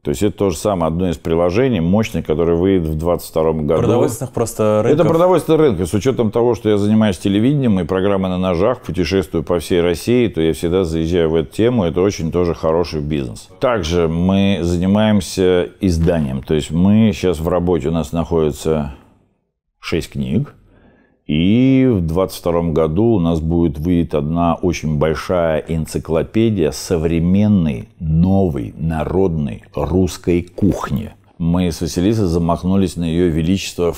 То есть, это то же самое, одно из приложений мощных, которое выйдет в 2022 году. Продовольственных просто рынков? Это продовольственные рынки. С учетом того, что я занимаюсь телевидением и программой «На ножах», путешествую по всей России, то я всегда заезжаю в эту тему. Это очень тоже хороший бизнес. Также мы занимаемся изданием. То есть, мы сейчас в работе, у нас находится 6 книг. И в 2022 году у нас выйдет одна очень большая энциклопедия современной, новой, народной русской кухни. Мы с Василисой замахнулись на ее величество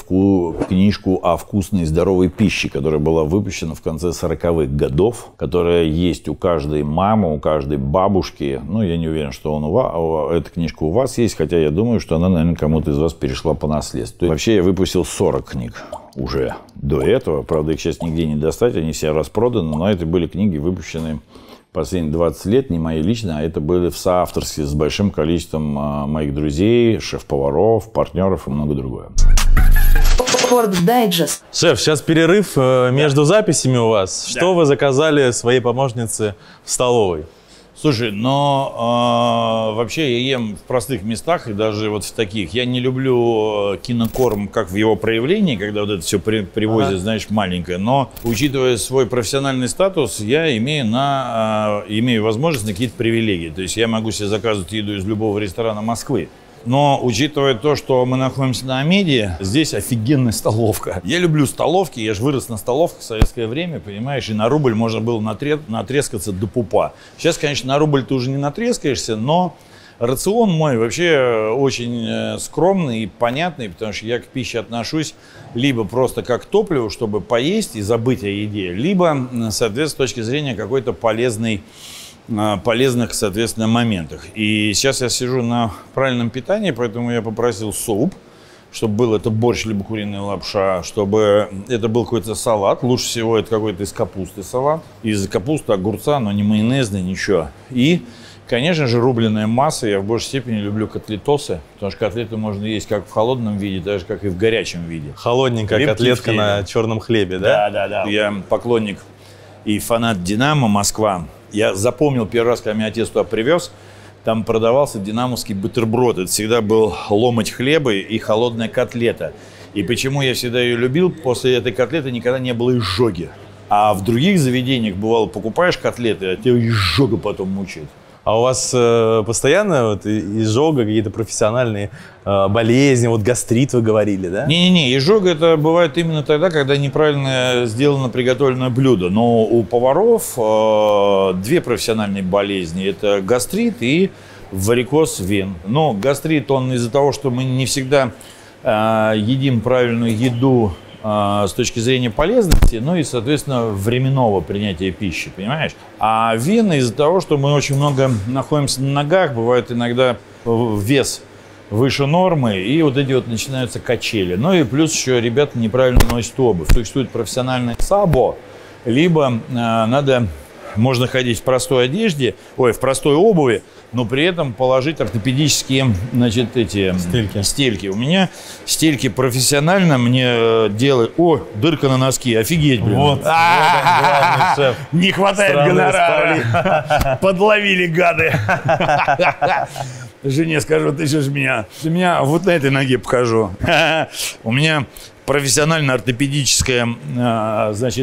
книжку о вкусной и здоровой пище, которая была выпущена в конце 40-х годов, которая есть у каждой мамы, у каждой бабушки. Ну, я не уверен, что эта книжка у вас есть, хотя я думаю, что она, наверное, кому-то из вас перешла по наследству. Вообще, я выпустил 40 книг уже до этого. Правда, их сейчас нигде не достать, они все распроданы, но это были книги, выпущенные последние 20 лет, не мои лично, а это были в соавторстве с большим количеством моих друзей, шеф-поваров, партнеров и много другое. Шеф, сейчас перерыв между записями у вас. Да. Что вы заказали своей помощнице в столовой? Слушай, но вообще я ем в простых местах и даже вот в таких. Я не люблю кинокорм как в его проявлении, когда вот это все привозят, знаешь, маленькое. Но, учитывая свой профессиональный статус, я имею возможность на какие-то привилегии. То есть я могу себе заказывать еду из любого ресторана Москвы. Но, учитывая то, что мы находимся на Амеде, здесь офигенная столовка. Я люблю столовки, я же вырос на столовках в советское время, понимаешь, и на рубль можно было натрескаться до пупа. Сейчас, конечно, на рубль ты уже не натрескаешься, но рацион мой вообще очень скромный и понятный, потому что я к пище отношусь либо просто как к топливу, чтобы поесть и забыть о еде, либо, соответственно, с точки зрения какой-то полезных, соответственно, моментах. И сейчас я сижу на правильном питании, поэтому я попросил суп, чтобы был это борщ либо куриная лапша, чтобы это был какой-то салат. Лучше всего это какой-то из капусты салат. Из капусты, огурца, но не майонезный, ничего. И, конечно же, рубленая масса. Я в большей степени люблю котлетосы, потому что котлеты можно есть как в холодном виде, даже как и в горячем виде. Холодненькая котлетка на черном хлебе, да? Да, да, да. Я поклонник и фанат «Динамо» Москва. Я запомнил первый раз, когда меня отец туда привез, там продавался динамовский бутерброд. Это всегда был ломоть хлеба и холодная котлета. И почему я всегда ее любил? После этой котлеты никогда не было изжоги. А в других заведениях, бывало, покупаешь котлеты, а тебя изжога потом мучает. А у вас постоянно вот изжога, какие-то профессиональные болезни, вот гастрит вы говорили, да? Не-не-не, изжога это бывает именно тогда, когда неправильно сделано приготовленное блюдо. Но у поваров две профессиональные болезни – это гастрит и варикоз вен. Но гастрит, он из-за того, что мы не всегда едим правильную еду с точки зрения полезности, ну и, соответственно, временного принятия пищи, понимаешь? А вены из-за того, что мы очень много находимся на ногах, бывает иногда вес выше нормы, и вот эти вот начинаются качели. Ну и плюс еще ребята неправильно носят обувь. Существует профессиональное сабо, либо можно ходить в простой одежде, в простой обуви, но при этом положить ортопедические, стельки. У меня стельки профессионально мне делают... О, дырка на носке, офигеть, блин. Вот, главный шеф. Не хватает гонорара. Подловили, гады. Жене скажу, ты что ж меня... Ты меня вот на этой ноге покажу. У меня... Профессионально-ортопедическая,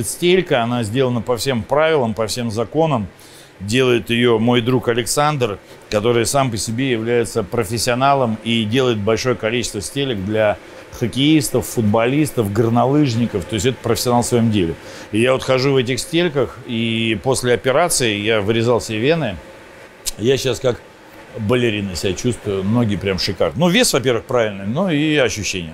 стелька, она сделана по всем правилам, по всем законам. Делает ее мой друг Александр, который сам по себе является профессионалом и делает большое количество стелек для хоккеистов, футболистов, горнолыжников. То есть это профессионал в своем деле. И я вот хожу в этих стельках, и после операции я вырезал все вены. Я сейчас как балерина себя чувствую, ноги прям шикарно. Ну, вес, во-первых, правильный, но и ощущения.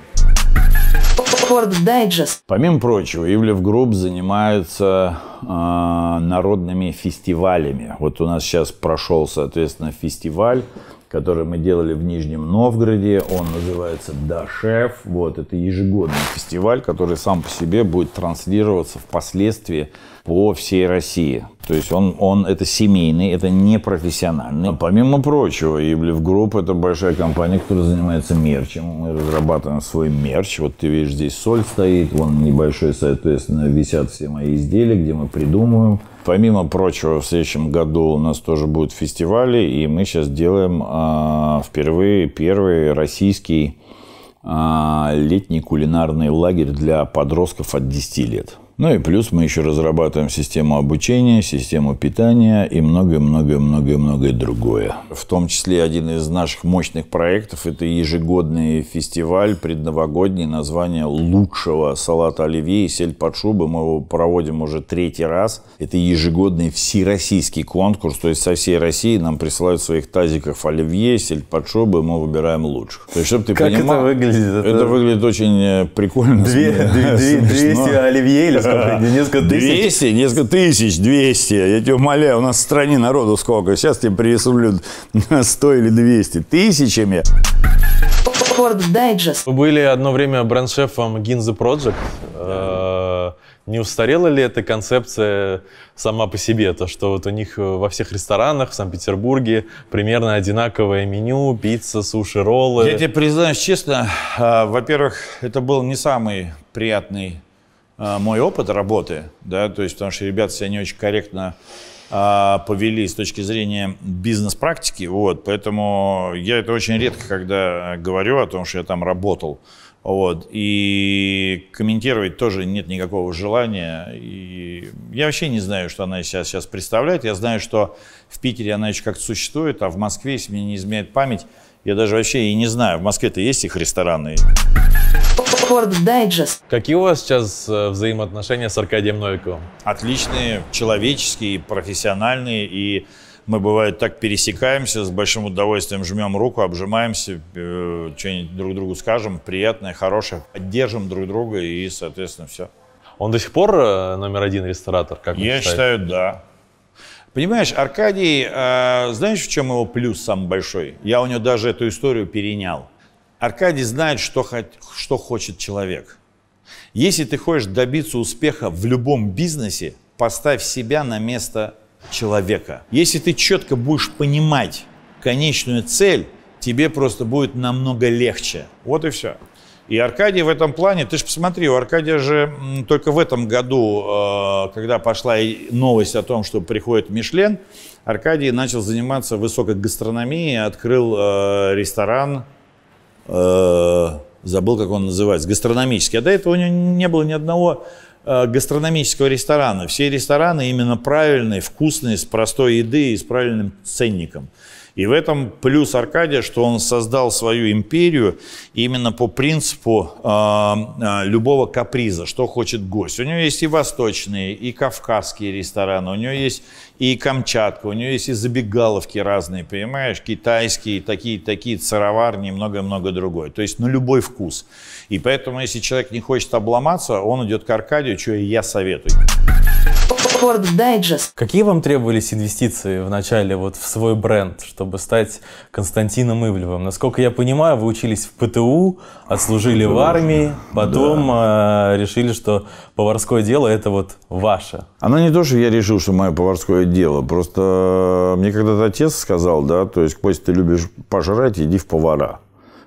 Forbes Digest. Помимо прочего, Ивлев Групп занимается народными фестивалями. Вот у нас сейчас прошел, соответственно, фестиваль, который мы делали в Нижнем Новгороде. Он называется «Да, шеф». Вот, это ежегодный фестиваль, который сам по себе будет транслироваться впоследствии по всей России. То есть он это семейный, это не профессиональный. А помимо прочего, Ивлев Групп – это большая компания, которая занимается мерчем. Мы разрабатываем свой мерч. Вот ты видишь, здесь соль стоит, вон небольшой, соответственно, висят все мои изделия, где мы придумываем. Помимо прочего, в следующем году у нас тоже будут фестивали, и мы сейчас делаем впервые первый российский летний кулинарный лагерь для подростков от 10 лет. Ну и плюс мы еще разрабатываем систему обучения, систему питания и многое-многое-многое-многое другое. В том числе один из наших мощных проектов – это ежегодный фестиваль предновогодний, название лучшего салата оливье и сельдь под шубой. Мы его проводим уже 3-й раз. Это ежегодный всероссийский конкурс, то есть со всей России нам присылают в своих тазиках оливье, сельдь под шубой, мы выбираем лучших. То есть, чтобы ты понимал, это выглядит? Это выглядит очень прикольно. 200 оливье или несколько тысяч. 200, несколько тысяч, 200. Я тебя умоляю, у нас в стране народу сколько. Сейчас тебе пересылают на 100 или 200 тысячами. Forbes Digest. Вы были одно время бренд-шефом Ginza Project. Не устарела ли эта концепция сама по себе? То, что вот у них во всех ресторанах в Санкт-Петербурге примерно одинаковое меню, пицца, суши, роллы. Я тебе признаюсь честно, во-первых, это был не самый приятный мой опыт работы, да, то есть, потому что ребята себя не очень корректно повели с точки зрения бизнес-практики, вот, поэтому я это очень редко, когда говорю о том, что я там работал, вот, и комментировать тоже нет никакого желания, и я вообще не знаю, что она сейчас представляет, я знаю, что в Питере она еще как-то существует, а в Москве, если мне не изменяет память, я даже вообще и не знаю, в Москве-то есть их рестораны. Forbes Digest. Какие у вас сейчас взаимоотношения с Аркадием Новиковым? Отличные, человеческие, профессиональные. И мы, бывает, так пересекаемся, с большим удовольствием жмем руку, обжимаемся, что-нибудь друг другу скажем, приятное, хорошее. Поддержим друг друга и, соответственно, все. Он до сих пор №1 ресторатор, как вы считаете? Я считаю, да. Понимаешь, Аркадий, знаешь, в чем его плюс самый большой? Я у него даже эту историю перенял. Аркадий знает, что хочет человек. Если ты хочешь добиться успеха в любом бизнесе, поставь себя на место человека. Если ты четко будешь понимать конечную цель, тебе просто будет намного легче. Вот и все. И Аркадий в этом плане, ты же посмотри, у Аркадия же только в этом году, когда пошла новость о том, что приходит Мишлен, Аркадий начал заниматься высокой гастрономией, открыл ресторан, забыл, как он называется, гастрономический. А до этого у него не было ни одного гастрономического ресторана. Все рестораны именно правильные, вкусные, с простой едой и с правильным ценником. И в этом плюс Аркадия, что он создал свою империю именно по принципу любого каприза, что хочет гость. У него есть и восточные, и кавказские рестораны, у него есть и Камчатка, у него есть и забегаловки разные, понимаешь, китайские, такие сыроварни и много-много другое. То есть на любой вкус. И поэтому, если человек не хочет обломаться, он идет к Аркадию, что и я советую. Forbes Digest. Какие вам требовались инвестиции в начале вот в свой бренд, чтобы стать Константином Ивлевым? Насколько я понимаю, вы учились в ПТУ, отслужили в армии, потом решили, что поварское дело – это вот ваше. Оно не то, что я решил, что мое поварское дело. Просто мне когда-то отец сказал, да, то есть, Кость, ты любишь пожрать, иди в повара.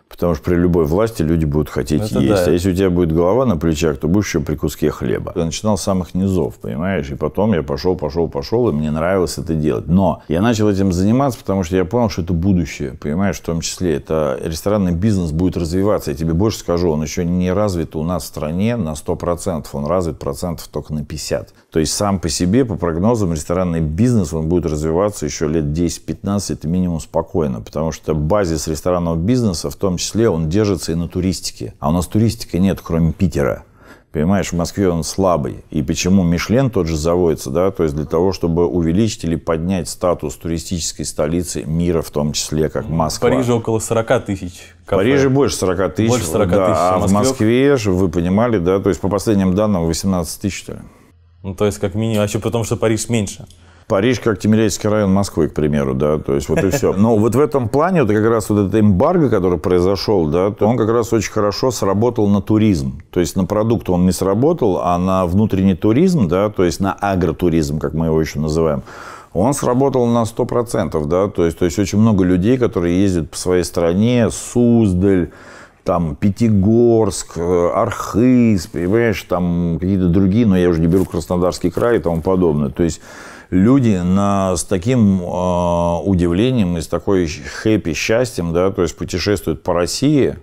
Потому что при любой власти люди будут хотеть это есть. Да. А если у тебя будет голова на плечах, то будешь еще при куске хлеба. Я начинал с самых низов, понимаешь? И потом я пошел, и мне нравилось это делать. Но я начал этим заниматься, потому что я понял, что это будущее, понимаешь? В том числе это ресторанный бизнес будет развиваться. Я тебе больше скажу, он еще не развит у нас в стране на 100%. Он развит процентов только на 50%. То есть сам по себе, по прогнозам, ресторанный бизнес, он будет развиваться еще лет 10-15, это минимум спокойно. Потому что базис ресторанного бизнеса, в том числе, он держится и на туристике. А у нас туристики нет, кроме Питера. Понимаешь, в Москве он слабый. И почему Мишлен тот же заводится, да? То есть для того, чтобы увеличить или поднять статус туристической столицы мира, в том числе, как Москва. В Париже около 40 тысяч. В Париже больше 40 тысяч. Больше 40 тысяч, да, а в Москве, вы понимали, да? То есть по последним данным 18 тысяч, что ли? Ну, то есть как минимум, а еще потому, что Париж меньше. Париж, как Тимирязевский район Москвы, к примеру, да, то есть вот и все. Но вот в этом плане, вот как раз вот этот эмбарго, который произошел, да, то он как раз очень хорошо сработал на туризм. То есть на продукт он не сработал, а на внутренний туризм, да, то есть на агротуризм, как мы его еще называем, он сработал на 100%, да, то есть очень много людей, которые ездят по своей стране, Суздаль, там Пятигорск, Архыз, понимаешь, там какие-то другие, но я уже не беру Краснодарский край и тому подобное, то есть люди с таким удивлением и с такой хэппи, счастьем, да, то есть путешествуют по России,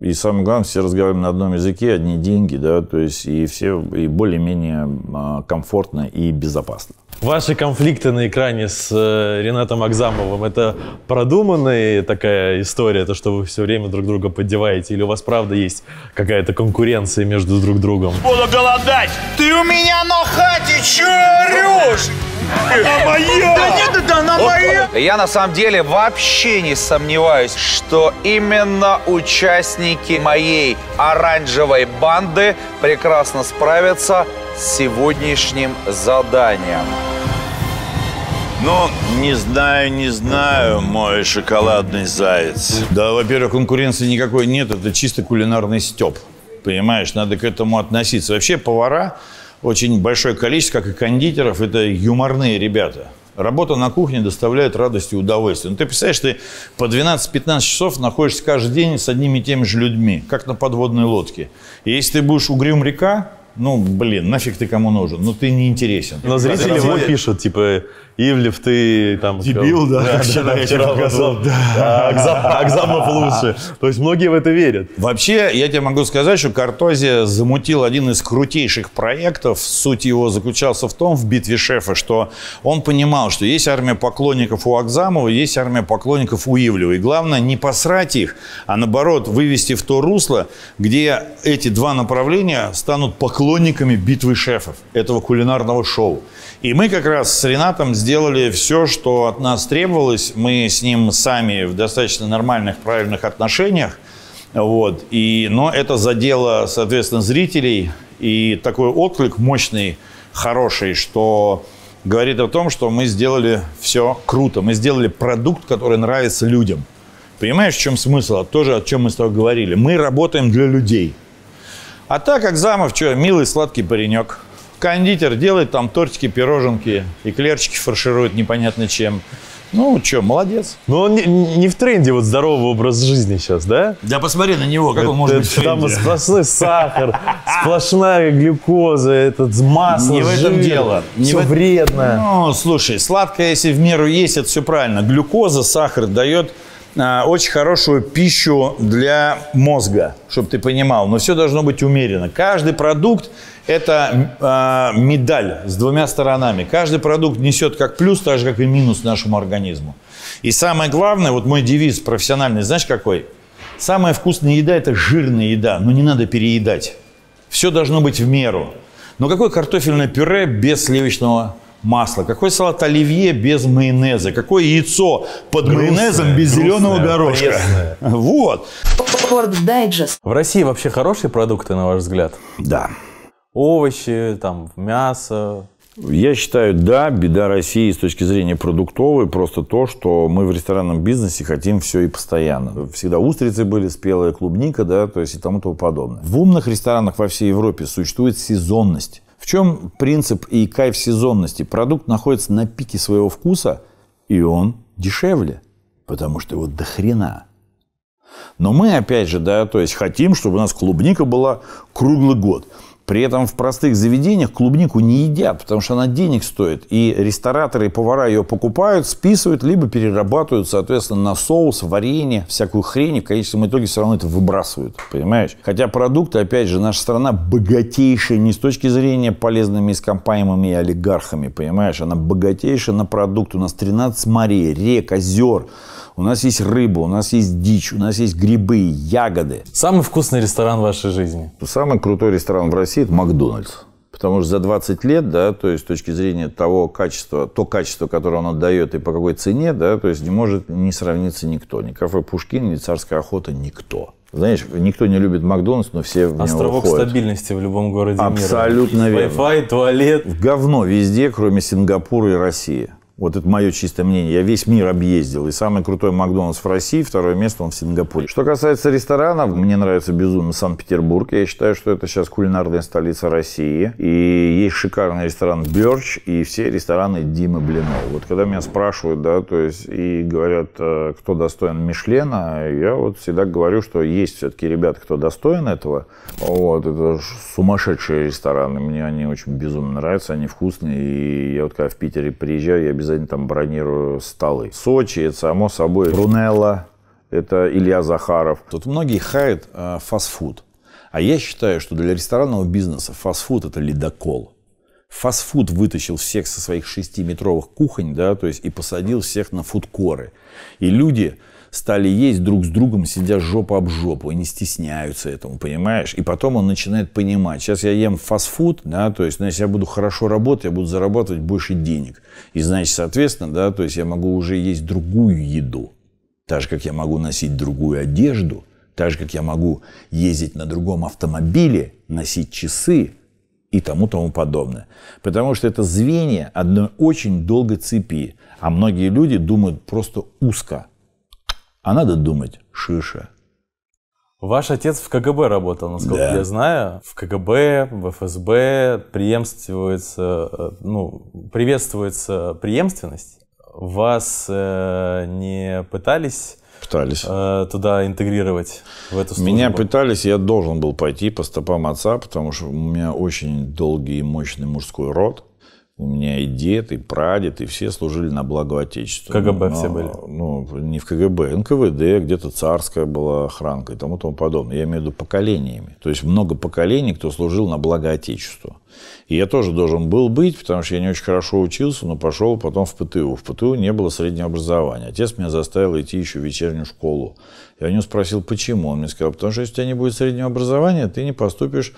и самое главное, все разговариваем на одном языке, одни деньги, да, то есть и все и более-менее комфортно и безопасно. Ваши конфликты на экране с Ренатом Агзамовым, это продуманная такая история, то, что вы все время друг друга поддеваете, или у вас правда есть какая-то конкуренция между друг другом? Буду голодать! Ты у меня на хате, че орешь? Она моя! Да нет, это она моя! Я на самом деле вообще не сомневаюсь, что именно участники моей оранжевой банды прекрасно справятся с сегодняшним заданием. Ну, не знаю, мой шоколадный заяц. Да, во-первых, конкуренции никакой нет, это чисто кулинарный стёб. Понимаешь, надо к этому относиться. Вообще повара, очень большое количество, как и кондитеров, это юморные ребята. Работа на кухне доставляет радость и удовольствие. Ну, ты представляешь, ты по 12-15 часов находишься каждый день с одними и теми же людьми, как на подводной лодке. И если ты будешь угрюм-река, ну, блин, нафиг ты кому нужен? Ну, ты неинтересен. Но зрители его пишут, типа, Ивлев, ты там... Дебил, да? Да, вчера показал. Да. Агзамов лучше. То есть многие в это верят. Вообще, я тебе могу сказать, что Картозия замутил один из крутейших проектов. Суть его заключался в том, в «Битве шефа», что он понимал, что есть армия поклонников у Агзамова, есть армия поклонников у Ивлева. И главное, не посрать их, а наоборот, вывести в то русло, где эти два направления станут поклонниками. «Битвы шефов», этого кулинарного шоу. И мы как раз с Ренатом сделали все, что от нас требовалось. Мы с ним сами в достаточно нормальных, правильных отношениях. Вот. Но это задело, соответственно, зрителей. И такой отклик мощный, хороший, что говорит о том, что мы сделали все круто. Мы сделали продукт, который нравится людям. Понимаешь, в чем смысл? Тоже, о чем мы с тобой говорили. Мы работаем для людей. А так, Экзамов, что, милый сладкий паренек. Кондитер делает там тортики, пироженки, эклерчики фарширует непонятно чем. Ну, что, молодец. Но он не в тренде вот здоровый образ жизни сейчас, да? Да посмотри на него, как он может быть в тренде. Там сплошной сахар, сплошная глюкоза, этот масло, не в этом дело. Все вредно. Ну, слушай, сладкое, если в меру есть, это все правильно. Глюкоза, сахар дает очень хорошую пищу для мозга, чтобы ты понимал. Но все должно быть умеренно. Каждый продукт – это медаль с двумя сторонами. Каждый продукт несет как плюс, так же, как и минус нашему организму. И самое главное, вот мой девиз профессиональный, знаешь какой? Самая вкусная еда – это жирная еда, но не надо переедать. Все должно быть в меру. Но какое картофельное пюре без сливочного масла? Какой салат оливье без майонеза? Какое яйцо под майонезом без зеленого горошка? Вот. Forbes Digest. В России вообще хорошие продукты, на ваш взгляд? Да. Овощи, там, мясо. Я считаю, да, беда России с точки зрения продуктовой просто то, что мы в ресторанном бизнесе хотим все и постоянно. Всегда устрицы были, спелая клубника, да, то есть и тому подобное. В умных ресторанах во всей Европе существует сезонность. В чем принцип и кайф сезонности? Продукт находится на пике своего вкуса, и он дешевле, потому что его до хрена. Но мы, опять же, да, то есть хотим, чтобы у нас клубника была круглый год. При этом в простых заведениях клубнику не едят, потому что она денег стоит. И рестораторы и повара ее покупают, списывают, либо перерабатывают, соответственно, на соус, варенье, всякую хрень. И в конечном итоге все равно это выбрасывают, понимаешь? Хотя продукты, опять же, наша страна богатейшая не с точки зрения полезными ископаемыми и олигархами, понимаешь? Она богатейшая на продукты. У нас 13 морей, рек, озер. У нас есть рыба, у нас есть дичь, у нас есть грибы, ягоды. Самый вкусный ресторан в вашей жизни? Самый крутой ресторан в России – это Макдональдс. Потому что за 20 лет, да, то есть с точки зрения того качества, то качество, которое он отдает и по какой цене, да, то есть не может не сравниться никто. Ни кафе Пушкин, ни Царская охота, никто. Знаешь, никто не любит Макдональдс, но все в него островок уходят. Стабильности в любом городе абсолютно мира. Абсолютно верно. Wi-Fi, туалет. Говно везде, кроме Сингапура и России. Вот это мое чистое мнение. Я весь мир объездил. И самый крутой Макдональдс в России, второе место он в Сингапуре. Что касается ресторанов, мне нравится безумно Санкт-Петербург. Я считаю, что это сейчас кулинарная столица России. И есть шикарный ресторан «Бёрч» и все рестораны Димы Блинова. Вот когда меня спрашивают, да, то есть и говорят, кто достоин Мишлена, я вот всегда говорю, что есть все-таки ребята, кто достоин этого. Вот, это сумасшедшие рестораны. Мне они очень безумно нравятся, они вкусные. И я вот когда в Питере приезжаю, я обязательно там бронирую столы. Сочи, это само собой. Брунелло, это Илья Захаров. Тут многие хают фастфуд. А я считаю, что для ресторанного бизнеса фастфуд – это ледокол. Фастфуд вытащил всех со своих 6-метровых кухонь, да, то есть и посадил всех на фудкоры. И люди стали есть друг с другом, сидя жопа об жопу, и не стесняются этому, понимаешь? И потом он начинает понимать, сейчас я ем фастфуд, да, то есть, значит, я буду хорошо работать, я буду зарабатывать больше денег. И, значит, соответственно, да, то есть, я могу уже есть другую еду, так же, как я могу носить другую одежду, так же, как я могу ездить на другом автомобиле, носить часы и тому подобное. Потому что это звенья одной очень долгой цепи, а многие люди думают просто узко. А надо думать ширше. Ваш отец в КГБ работал, насколько я знаю. В КГБ, в ФСБ приветствуется преемственность. Вас не пытались? Пытались. Туда интегрировать, в эту службу? Меня пытались, я должен был пойти по стопам отца, потому что у меня очень долгий и мощный мужской род. У меня и дед, и прадед, и все служили на благо Отечества. КГБ все были? Ну, не в КГБ, НКВД, где-то царская была охранка и тому подобное. Я имею в виду поколениями. То есть много поколений, кто служил на благо Отечества. И я тоже должен был быть, потому что я не очень хорошо учился, но пошел потом в ПТУ. В ПТУ не было среднего образования. Отец меня заставил идти еще в вечернюю школу. Я у него спросил, почему. Он мне сказал, потому что если у тебя не будет среднего образования, ты не поступишь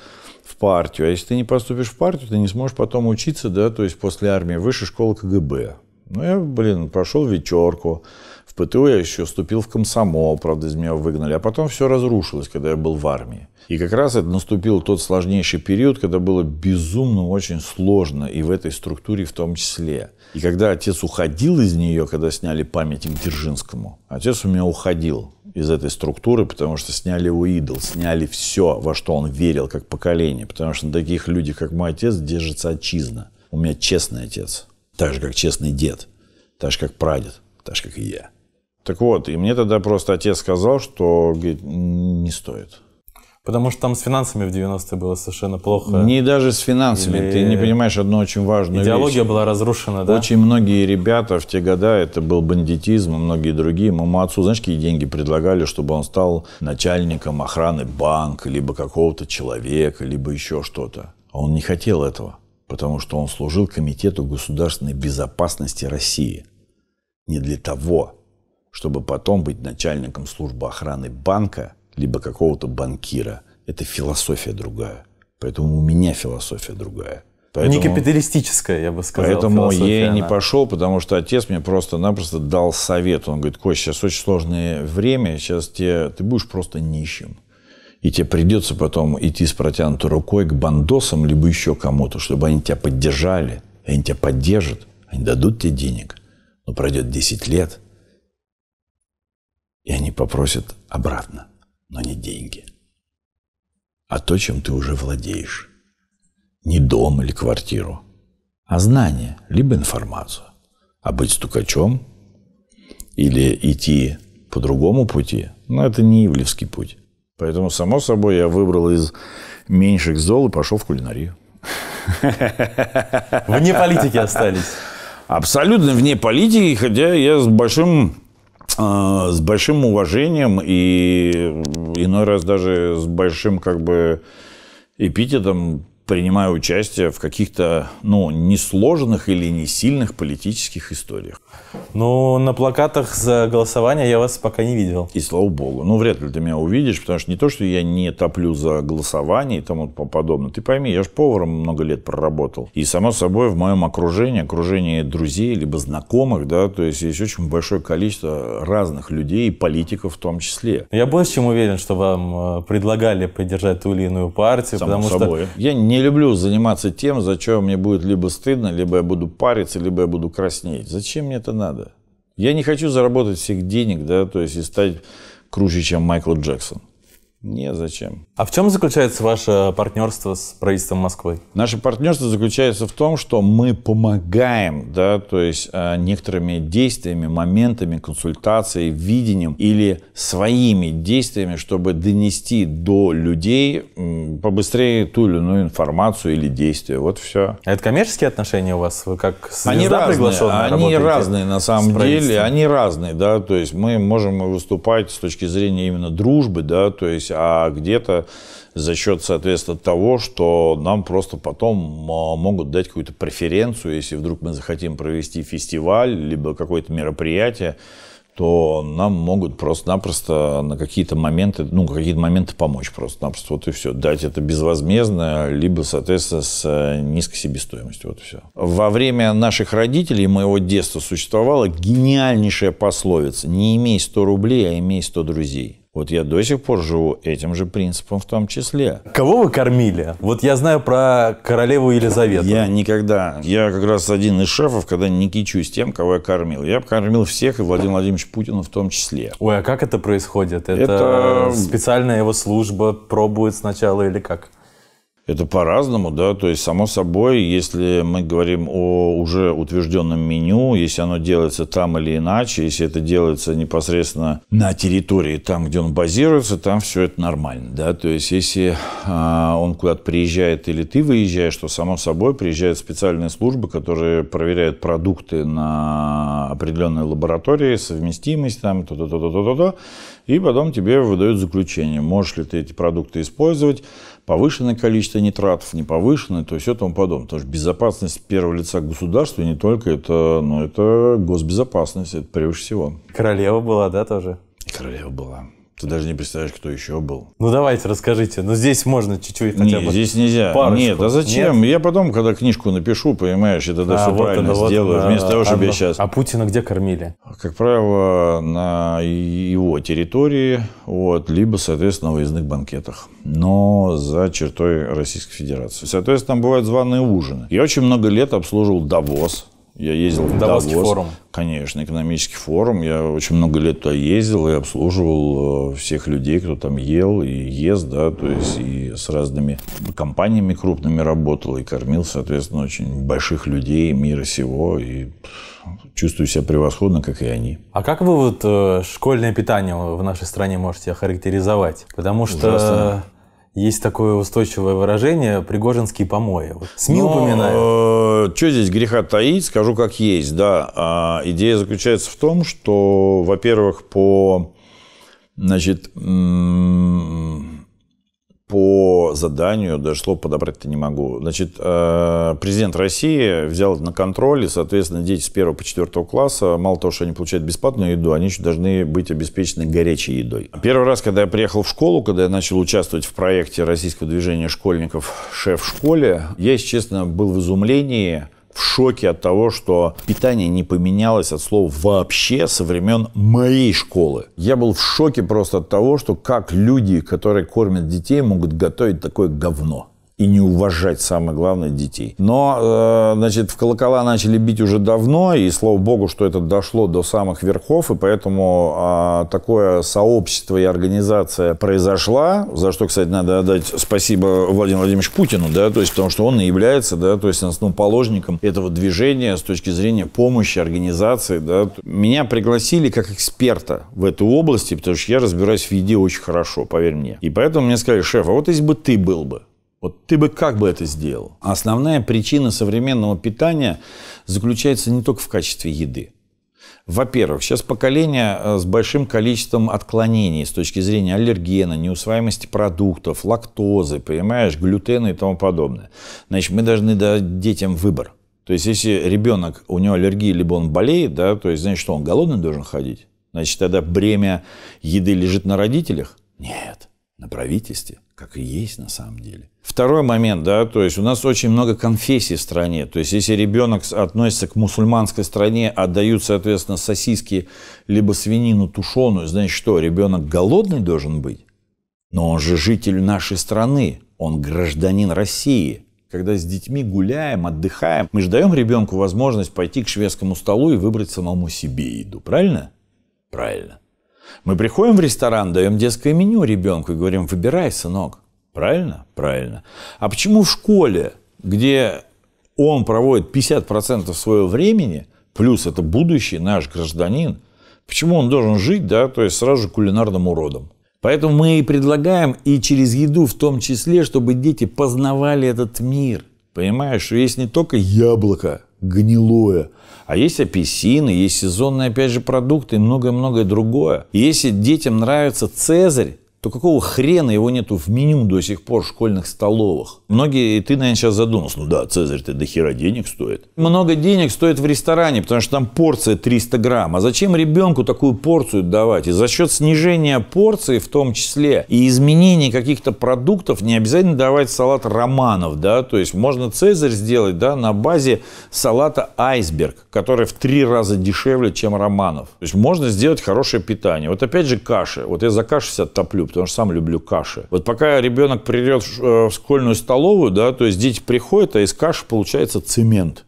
в партию. А если ты не поступишь в партию, ты не сможешь потом учиться, да, то есть после армии, высшей школы КГБ. Ну, я, блин, прошел вечерку. В ПТУ я еще вступил в комсомол, правда, из меня выгнали. А потом все разрушилось, когда я был в армии. И как раз это наступил тот сложнейший период, когда было безумно очень сложно и в этой структуре в том числе. И когда отец уходил из нее, когда сняли памятник Дзержинскому, отец у меня уходил из этой структуры, потому что сняли его идол, сняли все, во что он верил как поколение. Потому что на таких людях, как мой отец, держится отчизна. У меня честный отец, так же, как честный дед, так же, как прадед, так же, как и я. Так вот, и мне тогда просто отец сказал, что, говорит, не стоит. Потому что там с финансами в 90-е было совершенно плохо. Не даже с финансами. Или... Ты не понимаешь одну очень важную вещь. Идеология была разрушена, да? Очень многие ребята в те годы, это был бандитизм, и многие другие. Моему отцу, знаешь, какие деньги предлагали, чтобы он стал начальником охраны банка, либо какого-то человека, либо еще что-то. А он не хотел этого, потому что он служил Комитету государственной безопасности России. Не для того, чтобы потом быть начальником службы охраны банка, либо какого-то банкира. Это философия другая. Поэтому у меня философия другая. Поэтому, не капиталистическая, я бы сказал. Поэтому я и не пошел, потому что отец мне просто-напросто дал совет. Он говорит: Кость, сейчас очень сложное время, сейчас ты будешь просто нищим. И тебе придется потом идти с протянутой рукой к бандосам, либо еще кому-то, чтобы они тебя поддержали. Они тебя поддержат, они дадут тебе денег. Но пройдет 10 лет, и они попросят обратно. Но не деньги, а то, чем ты уже владеешь. Не дом или квартиру, а знания, либо информацию. А быть стукачом или идти по другому пути, но это не ивлевский путь. Поэтому, само собой, я выбрал из меньших зол и пошел в кулинарию. Вне политики остались? Абсолютно вне политики, хотя я с большим уважением и иной раз даже с большим как бы эпитетом принимаю участие в каких-то, ну, несложных или не сильных политических историях. Ну, на плакатах за голосование я вас пока не видел. И слава богу. Ну, вряд ли ты меня увидишь, потому что не то, что я не топлю за голосование и тому подобное. Ты пойми, я же поваром много лет проработал. И, само собой, в моем окружении друзей, либо знакомых, да, то есть есть очень большое количество разных людей и политиков в том числе. Я больше чем уверен, что вам предлагали поддержать ту или иную партию, само собой. Что... Я не люблю заниматься тем, за что мне будет либо стыдно, либо я буду париться, либо я буду краснеть. Зачем мне это надо? Я не хочу заработать всех денег, да, то есть и стать круче, чем Майкл Джексон. Не, зачем. А в чем заключается ваше партнерство с правительством Москвы? Наше партнерство заключается в том, что мы помогаем, да, то есть некоторыми действиями, моментами, консультацией, видением или своими действиями, чтобы донести до людей побыстрее ту или иную информацию или действие. Вот все. А это коммерческие отношения у вас? Вы как звезда приглашенная работаете? Они разные, на самом деле. Они разные, да, то есть мы можем выступать с точки зрения именно дружбы, да, то есть а где-то за счет, соответственно, того, что нам просто потом могут дать какую-то преференцию, если вдруг мы захотим провести фестиваль, либо какое-то мероприятие, то нам могут просто-напросто на какие-то моменты, ну, какие-то моменты помочь просто-напросто, вот и все. Дать это безвозмездно, либо, соответственно, с низкой себестоимостью, вот и все. Во время наших родителей, моего детства, существовала гениальнейшая пословица: «Не имей 100 рублей, а имей 100 друзей». Вот я до сих пор живу этим же принципом в том числе. Кого вы кормили? Вот я знаю про королеву Елизавету. Я никогда. Я как раз один из шефов, когда не кичусь тем, кого я кормил. Я кормил всех, и Владимира Владимировича Путина в том числе. Ой, а как это происходит? Это специальная его служба пробует сначала или как? Это по-разному, да, то есть, само собой, если мы говорим о уже утвержденном меню, если оно делается там или иначе, если это делается непосредственно на территории, там, где он базируется, там все это нормально, да, то есть, если он куда-то приезжает или ты выезжаешь, то, само собой, приезжают специальные службы, которые проверяют продукты на определенной лаборатории, совместимость там, то-то-то-то-то, и потом тебе выдают заключение, можешь ли ты эти продукты использовать, повышенное количество нитратов, не повышенное, то все тому подобное. Потому что безопасность первого лица государства не только это, но это госбезопасность, это прежде всего. Королева была, да, тоже? Королева была. Ты даже не представляешь, кто еще был. Ну, давайте, расскажите. Ну, здесь можно чуть-чуть хотя бы. Здесь нельзя. Парочку. Нет, а зачем? Нет? Я потом, когда книжку напишу, понимаешь, я тогда все вот правильно сделаю. Вот, вместо того, чтобы я сейчас... А Путина где кормили? Как правило, на его территории, вот, либо, соответственно, на выездных банкетах. Но за чертой Российской Федерации. Соответственно, там бывают званые ужины. Я очень много лет обслуживал Давос. Я ездил в Давос. Форум. Конечно, экономический форум. Я очень много лет туда ездил и обслуживал всех людей, кто там ел и ест, да, то есть и с разными компаниями крупными работал и кормил, соответственно, очень больших людей мира сего. И чувствую себя превосходно, как и они. А как вы вот школьное питание в нашей стране можете охарактеризовать? Потому что... Есть такое устойчивое выражение «пригожинские помои». Вот. СМИ упоминают. Что здесь греха таить, скажу как есть. Да. Идея заключается в том, что, во-первых, по заданию даже слово подобрать-то не могу. Значит, президент России взял это на контроль, и, соответственно, дети с 1 по 4 класса, мало того, что они получают бесплатную еду, они еще должны быть обеспечены горячей едой. Первый раз, когда я приехал в школу, когда я начал участвовать в проекте российского движения школьников «Шеф в школе», я, если честно, был в изумлении, в шоке от того, что питание не поменялось от слова «вообще» со времен моей школы. Я был в шоке просто от того, что как люди, которые кормят детей, могут готовить такое говно. И не уважать, самое главное, детей. Но, значит, в колокола начали бить уже давно, и слава богу, что это дошло до самых верхов, и поэтому такое сообщество и организация произошла, за что, кстати, надо отдать спасибо Владимиру Владимировичу Путину, да, то есть, потому что он и является, да, то есть, основоположником этого движения с точки зрения помощи, организации, да. Меня пригласили как эксперта в этой области, потому что я разбираюсь в еде очень хорошо, поверь мне. И поэтому мне сказали: шеф, а вот если бы ты был бы, вот ты бы как бы это сделал? Основная причина современного питания заключается не только в качестве еды. Во-первых, сейчас поколение с большим количеством отклонений с точки зрения аллергена, неусвоимости продуктов, лактозы, понимаешь, глютена и тому подобное. Значит, мы должны дать детям выбор. То есть, если ребенок, у него аллергия, либо он болеет, да, то есть, значит, что он голодный должен ходить? Значит, тогда бремя еды лежит на родителях? Нет, на правительстве. Как и есть на самом деле. Второй момент, да, то есть у нас очень много конфессий в стране. То есть если ребенок относится к мусульманской стране, отдают, соответственно, сосиски либо свинину тушеную, значит что, ребенок голодный должен быть? Но он же житель нашей страны, он гражданин России. Когда с детьми гуляем, отдыхаем, мы же даем ребенку возможность пойти к шведскому столу и выбрать самому себе еду, правильно? Правильно. Мы приходим в ресторан, даем детское меню ребенку и говорим: выбирай, сынок. Правильно? Правильно. А почему в школе, где он проводит 50% своего времени, плюс это будущий наш гражданин, почему он должен жить, да, то есть сразу же кулинарным уродом? Поэтому мы и предлагаем, и через еду в том числе, чтобы дети познавали этот мир. Понимаешь, что есть не только яблоко гнилое, а есть апельсины, есть сезонные, опять же, продукты и многое-многое другое. И если детям нравится «Цезарь», то какого хрена его нету в меню до сих пор в школьных столовых? Многие, и ты, наверное, сейчас задумался: ну да, «Цезарь»-то до хера денег стоит. Много денег стоит в ресторане, потому что там порция 300 грамм. А зачем ребенку такую порцию давать? И за счет снижения порции, в том числе, и изменения каких-то продуктов, не обязательно давать салат романов, да? То есть можно «Цезарь» сделать, да, на базе салата «Айсберг», который в 3 раза дешевле, чем романов. То есть можно сделать хорошее питание. Вот опять же каши. Вот я за кашу себя топлю, потому что сам люблю каши. Вот пока ребенок придет в школьную столовую, да, то есть дети приходят, а из каши получается цемент.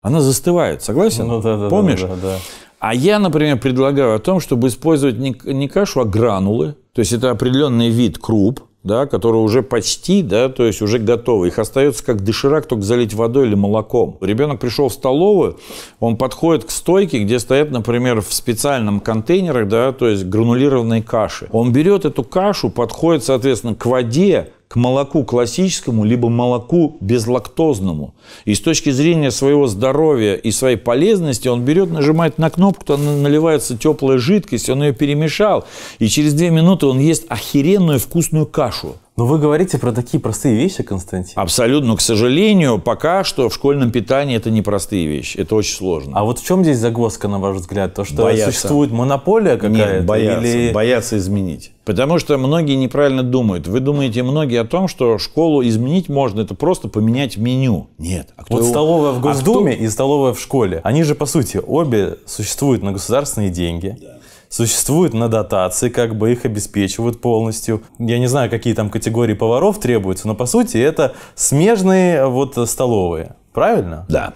Она застывает, согласен? Ну, да, да, помнишь? Да, да, да. А я, например, предлагаю о том, чтобы использовать не кашу, а гранулы. То есть это определенный вид круп, да, которые уже почти, да, то есть уже готовы. Их остается как доширак, только залить водой или молоком. Ребенок пришел в столовую, он подходит к стойке, где стоят, например, в специальном контейнерах, да, то есть гранулированные каши. Он берет эту кашу, подходит, соответственно, к воде, к молоку классическому, либо молоку безлактозному. И с точки зрения своего здоровья и своей полезности он берет, нажимает на кнопку, то наливается теплая жидкость, он ее перемешал, и через 2 минуты он ест охеренную вкусную кашу. Но вы говорите про такие простые вещи, Константин. Абсолютно. Но, к сожалению, пока что в школьном питании это не простые вещи. Это очень сложно. А вот в чем здесь загвоздка, на ваш взгляд? То, что существует монополия какая-то? Нет, боятся. Или... боятся изменить. Потому что многие неправильно думают. Вы думаете, многие о том, что школу изменить можно, это просто поменять меню. Нет. А кто вот его... столовая в Госдуме и столовая в школе. Они же, по сути, обе существуют на государственные деньги. Да. Существуют на дотации, как бы их обеспечивают полностью. Я не знаю, какие там категории поваров требуются, но по сути это смежные вот столовые. Правильно? Да.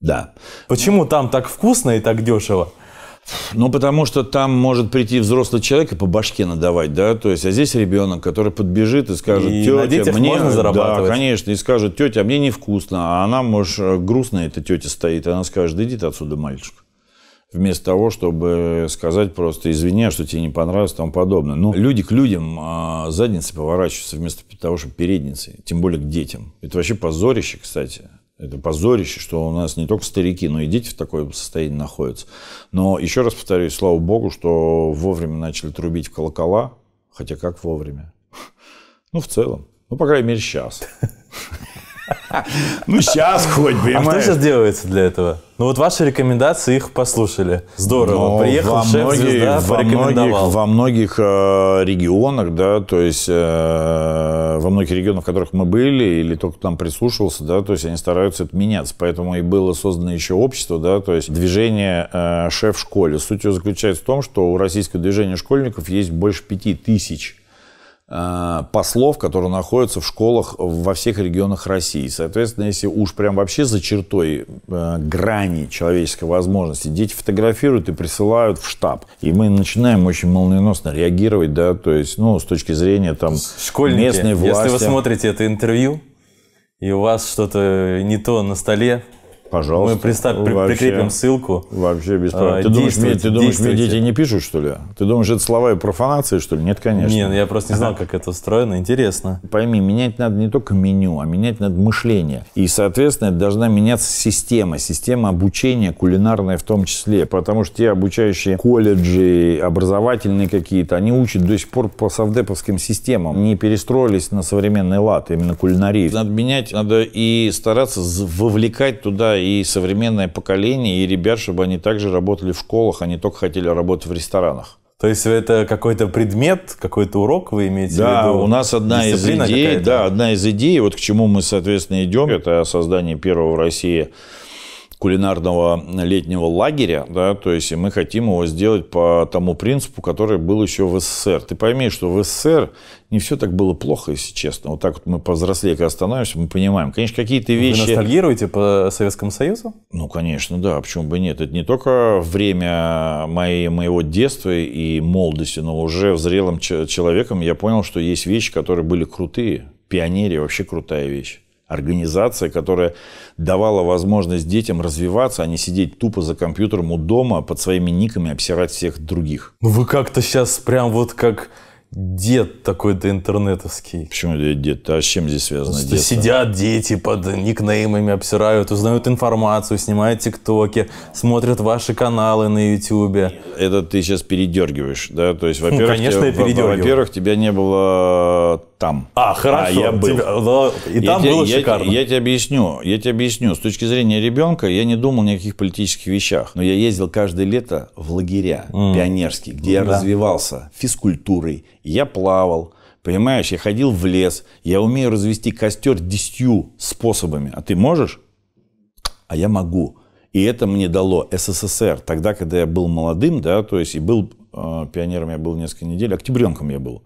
Да. Почему там так вкусно и так дешево? Ну, потому что там может прийти взрослый человек и по башке надавать, да, то есть, а здесь ребенок, который подбежит и скажет, тетя, мне... можно зарабатывать. Да, конечно, и скажет, тетя, мне невкусно, а она, может, грустная эта тетя стоит, и она скажет, иди ты отсюда, мальчик. Вместо того, чтобы сказать просто, извини, что тебе не понравилось и тому подобное. Ну, люди к людям задницы поворачиваются вместо того, чтобы передницей, тем более к детям. Это вообще позорище, кстати. Это позорище, что у нас не только старики, но и дети в таком состоянии находятся. Но еще раз повторюсь, слава богу, что вовремя начали трубить в колокола. Хотя как вовремя? Ну, в целом. Ну, по крайней мере, сейчас. Ну, сейчас хоть, понимаешь. А что сейчас делается для этого? Ну, вот ваши рекомендации, их послушали. Здорово. Приехал шеф-звезда, порекомендовал. Во многих регионах, да, то есть, во многих регионах, в которых мы были, или только там прислушивался, да, то есть, они стараются это меняться. Поэтому и было создано еще общество, да, то есть, движение «Шеф в школе». Суть его заключается в том, что у российского движения школьников есть больше 5000 послов, которые находятся в школах во всех регионах России. Соответственно, если уж прям вообще за чертой грани человеческой возможности, дети фотографируют и присылают в штаб. И мы начинаем очень молниеносно реагировать, да, то есть, ну, с точки зрения там школьники, местной власти. Если вы смотрите это интервью, и у вас что-то не то на столе, пожалуйста. Мы прикрепим ссылку. Вообще без проблем. Ты думаешь, мне дети не пишут, что ли? Ты думаешь, это слова и профанации, что ли? Нет, конечно. Нет, я просто не знал, как это устроено. Интересно. Пойми, менять надо не только меню, а менять надо мышление. И, соответственно, должна меняться система. Система обучения, кулинарная в том числе. Потому что те обучающие колледжи, образовательные какие-то, они учат до сих пор по совдеповским системам. Не перестроились на современный лад, именно кулинарии. Надо менять, надо и стараться вовлекать туда и современное поколение, и ребят, чтобы они также работали в школах, они только хотели работать в ресторанах. То есть это какой-то предмет, какой-то урок вы имеете в виду? Да, у нас одна из идей, вот к чему мы, соответственно, идем, это создание первого в России кулинарного летнего лагеря, да, то есть и мы хотим его сделать по тому принципу, который был еще в СССР. Ты пойми, что в СССР не все так было плохо, если честно. Вот так вот мы повзрослее, когда становимся, мы понимаем. Конечно, какие-то вещи... Вы ностальгируете по Советскому Союзу? Ну, конечно, да. Почему бы нет? Это не только время моего детства и молодости, но уже зрелым человеком я понял, что есть вещи, которые были крутые. Пионерия вообще крутая вещь. Организация, которая давала возможность детям развиваться, а не сидеть тупо за компьютером у дома под своими никами, обсирать всех других. Ну вы как-то сейчас прям вот как дед такой-то интернетовский. Почему дед? А с чем здесь связано дед? Сидят дети под никнеймами, обсирают, узнают информацию, снимают тиктоки, смотрят ваши каналы на ютубе. Это ты сейчас передергиваешь, да? То есть, во-первых, ну, конечно, во-первых, тебя не было... там. А, хорошо. А я был. Я тебе объясню. С точки зрения ребенка я не думал ни о каких политических вещах. Но я ездил каждое лето в лагеря пионерские, где я развивался физкультурой. Я плавал. Понимаешь, я ходил в лес. Я умею развести костер 10 способами. А ты можешь? А я могу. И это мне дало СССР. Тогда, когда я был молодым, да, то есть и был пионером, я был несколько недель, октябренком я был.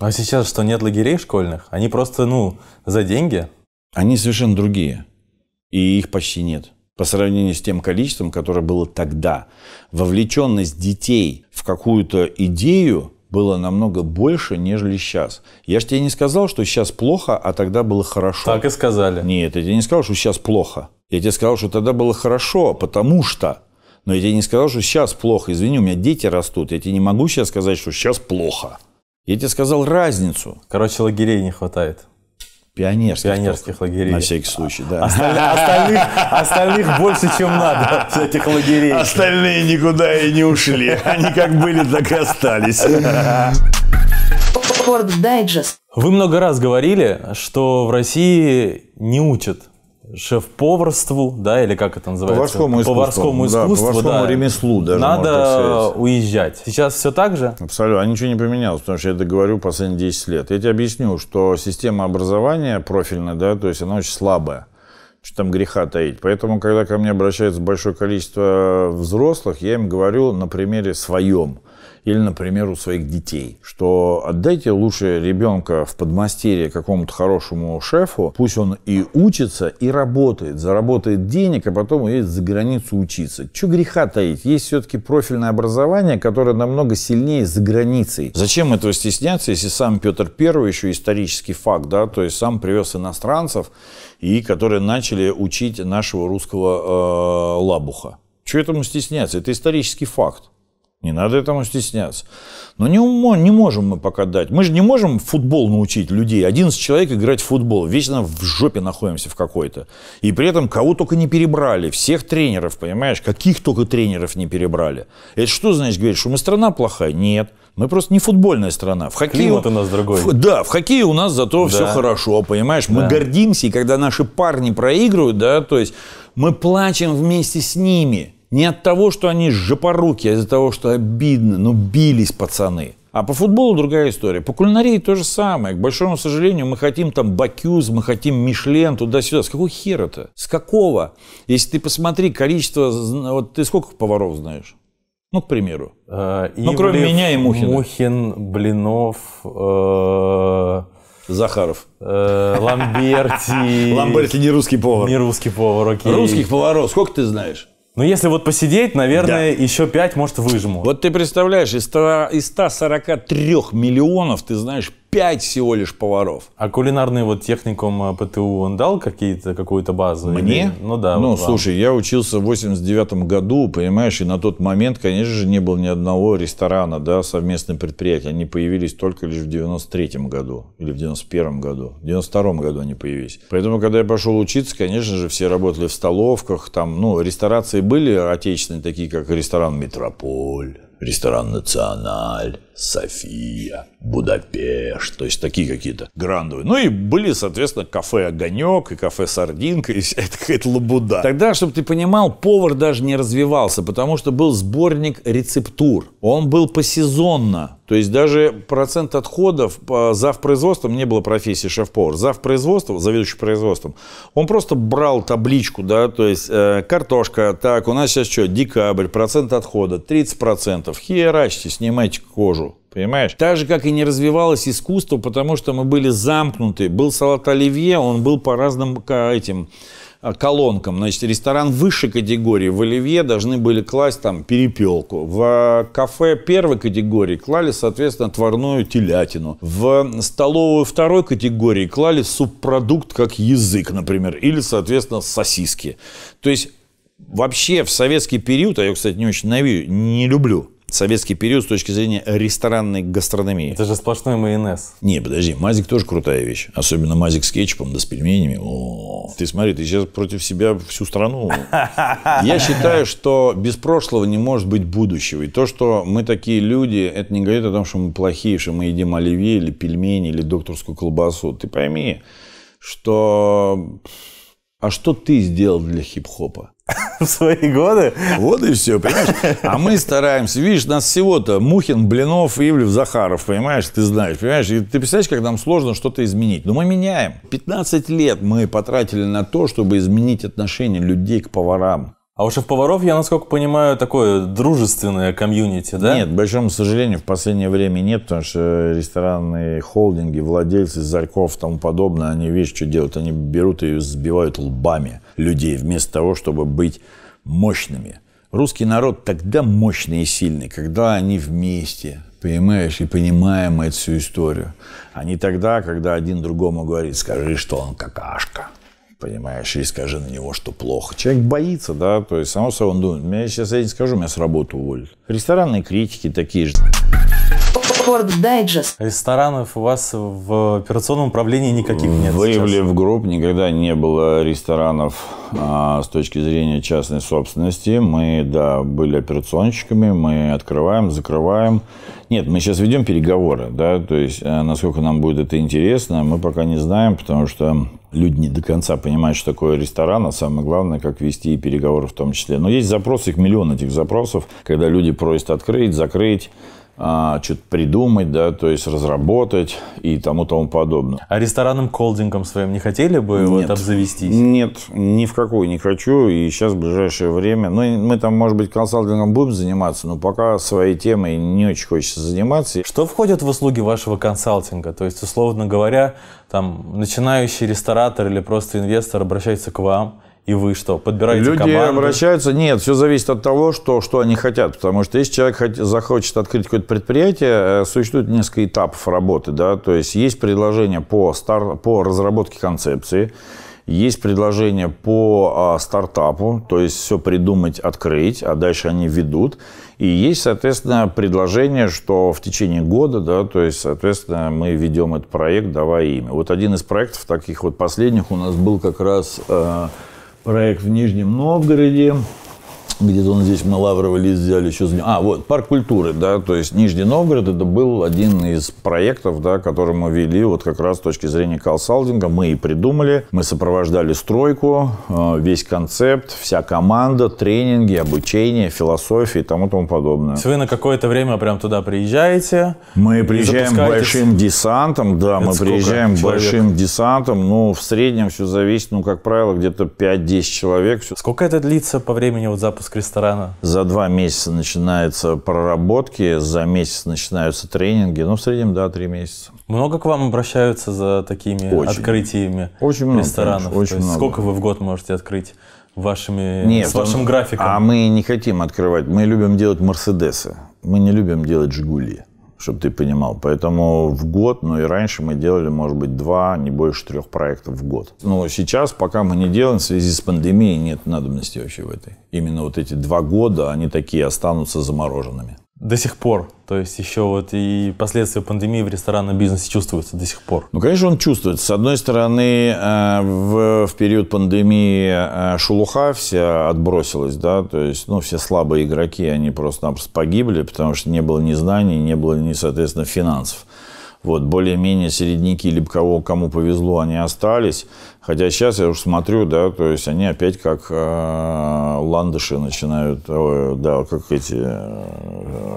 А сейчас что, нет лагерей школьных? Они просто, ну, за деньги? Они совершенно другие. И их почти нет. По сравнению с тем количеством, которое было тогда. Вовлеченность детей в какую-то идею было намного больше, нежели сейчас. Я же тебе не сказал, что сейчас плохо, а тогда было хорошо. Так и сказали. Нет, я тебе не сказал, что сейчас плохо. Я тебе сказал, что тогда было хорошо, потому что... Но я тебе не сказал, что сейчас плохо. Извини, у меня дети растут. Я тебе не могу сейчас сказать, что сейчас плохо. Я тебе сказал разницу. Короче, лагерей не хватает. Пионерских лагерей. На всякий случай, да. Остальных больше, чем надо, всяких лагерей. Остальные никуда и не ушли. Они как были, так и остались. Forbes Digest. Вы много раз говорили, что в России не учат шеф-поварству, да, или как это называется? Поварскому искусству. Да, поварскому ремеслу даже. Надо уезжать. Сейчас все так же? Абсолютно. А ничего не поменялось, потому что я это говорю последние 10 лет. Я тебе объясню, что система образования профильная, да, то есть она очень слабая. Что там греха таить. Поэтому, когда ко мне обращается большое количество взрослых, я им говорю на примере своем. Или, например, у своих детей. Что отдайте лучше ребенка в подмастерье какому-то хорошему шефу. Пусть он и учится, и работает. Заработает денег, а потом уедет за границу учиться. Чего греха таить? Есть все-таки профильное образование, которое намного сильнее за границей. Зачем этого стесняться, если сам Петр I, еще исторический факт, да, то есть сам привез иностранцев, и которые начали учить нашего русского лабуха. Чего этому стесняться? Это исторический факт. Не надо этому стесняться. Но не можем мы пока дать. Мы же не можем футбол научить людей. 11 человек играть в футбол. Вечно в жопе находимся в какой-то. И при этом кого только не перебрали. Всех тренеров, понимаешь? Каких только тренеров не перебрали. Это что значит говорить, что мы страна плохая? Нет. Мы просто не футбольная страна. В хоккее у нас другой. Да, в хоккее у нас зато все хорошо, понимаешь? Мы гордимся, и когда наши парни проигрывают, да, то есть мы плачем вместе с ними. Не от того, что они жопоруки, а из-за того, что обидно, но бились пацаны. А по футболу другая история. По кулинарии то же самое. К большому сожалению, мы хотим там Бакюз, мы хотим Мишлен, туда-сюда. С какого хера-то? С какого? Если ты посмотри количество... Вот ты сколько поваров знаешь? Ну, к примеру. Ну, кроме меня и Мухина. Мухин, Блинов... Захаров. Ламберти. Ламберти не русский повар. Не русский повар, окей. Русских поваров сколько ты знаешь? Ну, если вот посидеть, наверное, еще 5, может, выжму. Вот ты представляешь, из 143 миллионов, ты знаешь, 5 всего лишь поваров. А кулинарный вот техникум ПТУ, он дал какую-то базу? Мне? Или... Ну, да. Ну, вот слушай, я учился в 89-м году, понимаешь, и на тот момент, конечно же, не было ни одного ресторана, да, совместное предприятие. Они появились только лишь в 93-м году или в 91-м году. В 92-м году они появились. Поэтому, когда я пошел учиться, конечно же, все работали в столовках, там, ну, ресторации были отечественные, такие как ресторан «Метрополь», ресторан «Националь», «София», «Будапешт», то есть такие какие-то грандовые. Ну и были, соответственно, кафе «Огонек» и кафе «Сардинка», и вся эта какая-то лабуда. Тогда, чтобы ты понимал, повар даже не развивался, потому что был сборник рецептур. Он был посезонно, то есть даже процент отходов по завпроизводством не было профессии шеф-повар. Завпроизводство, заведующий производством, он просто брал табличку, да, то есть картошка, так, у нас сейчас что, декабрь, процент отхода 30%, херачьте, снимайте кожу. Понимаешь? Так же, как и не развивалось искусство, потому что мы были замкнуты. Был салат оливье, он был по разным этим колонкам. Значит, ресторан высшей категории в оливье должны были класть там перепелку. В кафе первой категории клали, соответственно, отварную телятину. В столовую второй категории клали субпродукт, как язык, например. Или, соответственно, сосиски. То есть, вообще в советский период, а я, кстати, не очень не люблю советский период с точки зрения ресторанной гастрономии. Это же сплошной майонез. Не, подожди, мазик тоже крутая вещь. Особенно мазик с кетчупом, да с пельменями. О, ты смотри, ты сейчас против себя всю страну. Я считаю, что без прошлого не может быть будущего. И то, что мы такие люди, это не говорит о том, что мы плохие, что мы едим оливье или пельмени, или докторскую колбасу. Ты пойми, что... А что ты сделал для хип-хопа? В свои годы? Вот и все, понимаешь? А мы стараемся. Видишь, нас всего-то Мухин, Блинов, Ивлев, Захаров, понимаешь? Ты знаешь, понимаешь? И ты представляешь, как нам сложно что-то изменить? Но мы меняем. 15 лет мы потратили на то, чтобы изменить отношение людей к поварам. А у шеф-поваров, я насколько понимаю, такое дружественное комьюнити, да? Нет, к большому сожалению, в последнее время нет, потому что ресторанные холдинги, владельцы, Зарьков и тому подобное, они, видишь, что делают, они берут и сбивают лбами людей вместо того, чтобы быть мощными. Русский народ тогда мощный и сильный, когда они вместе, понимаешь, и понимаем эту всю историю. А не тогда, когда один другому говорит, скажи, что он какашка. Понимаешь, и скажи на него, что плохо. Человек боится, да, то есть, само собой, он думает, меня сейчас я не скажу, меня с работы уволят. Ресторанные критики такие же. Forbes Digest. Ресторанов у вас в операционном управлении никаких нет. В Ивлев Групп никогда не было ресторанов с точки зрения частной собственности. Мы, да, были операционщиками, мы открываем, закрываем. Нет, мы сейчас ведем переговоры, да, то есть насколько нам будет это интересно, мы пока не знаем, потому что люди не до конца понимают, что такое ресторан, а самое главное, как вести и переговоры в том числе. Но есть запросы, их миллион этих запросов, когда люди просят открыть, закрыть, что-то придумать, да, то есть разработать и тому подобное. А ресторанным холдингом своим не хотели бы вот обзавестись? Нет, ни в какую не хочу. И сейчас в ближайшее время, ну, мы там, может быть, консалтингом будем заниматься, но пока своей темой не очень хочется заниматься. Что входит в услуги вашего консалтинга? То есть, условно говоря, там начинающий ресторатор или просто инвестор обращается к вам. И вы что, подбираете команду? Люди обращаются? Нет, все зависит от того, что они хотят. Потому что если человек захочет открыть какое-то предприятие, существует несколько этапов работы. Да? То есть, есть предложение по разработке концепции, есть предложение по стартапу, то есть, все придумать, открыть, а дальше они ведут. И есть, соответственно, предложение, что в течение года, да, то есть, соответственно, мы ведем этот проект, давая имя. Вот один из проектов таких вот последних у нас был как раз... проект в Нижнем Новгороде, где-то он здесь, мы лавровый лист взяли еще. А, вот, парк культуры, да, то есть Нижний Новгород, это был один из проектов, да, который мы вели вот как раз с точки зрения консалтинга. Мы и придумали, мы сопровождали стройку, весь концепт, вся команда, тренинги, обучение, философия и тому подобное. То есть вы на какое-то время прям туда приезжаете? Мы приезжаем большим десантом, да, это мы приезжаем большим десантом, ну, в среднем все зависит, ну, как правило, где-то 5-10 человек. Сколько это длится по времени вот запуска ресторана? За 2 месяца начинаются проработки, за месяц начинаются тренинги, ну, в среднем, да, 3 месяца. Много к вам обращаются за такими открытиями ресторанов? Очень много. Сколько вы в год можете открыть с вашим графиком? А мы не хотим открывать, мы любим делать Мерседесы, мы не любим делать Жигули, чтобы ты понимал. Поэтому в год, ну и раньше мы делали, может быть, 2, не больше 3 проектов в год. Но сейчас, пока мы не делаем, в связи с пандемией нет надобности вообще в этой. Именно вот эти 2 года, они такие останутся замороженными. До сих пор? То есть еще вот и последствия пандемии в ресторанном бизнесе чувствуются до сих пор? Ну, конечно, он чувствуется. С одной стороны, в период пандемии шелуха вся отбросилась, да, то есть, ну, все слабые игроки, они просто-напросто погибли, потому что не было ни знаний, не было ни, соответственно, финансов. Вот, более-менее середняки, либо кому повезло, они остались. Хотя сейчас я уже смотрю, да, то есть они опять как ландыши начинают, да, как эти...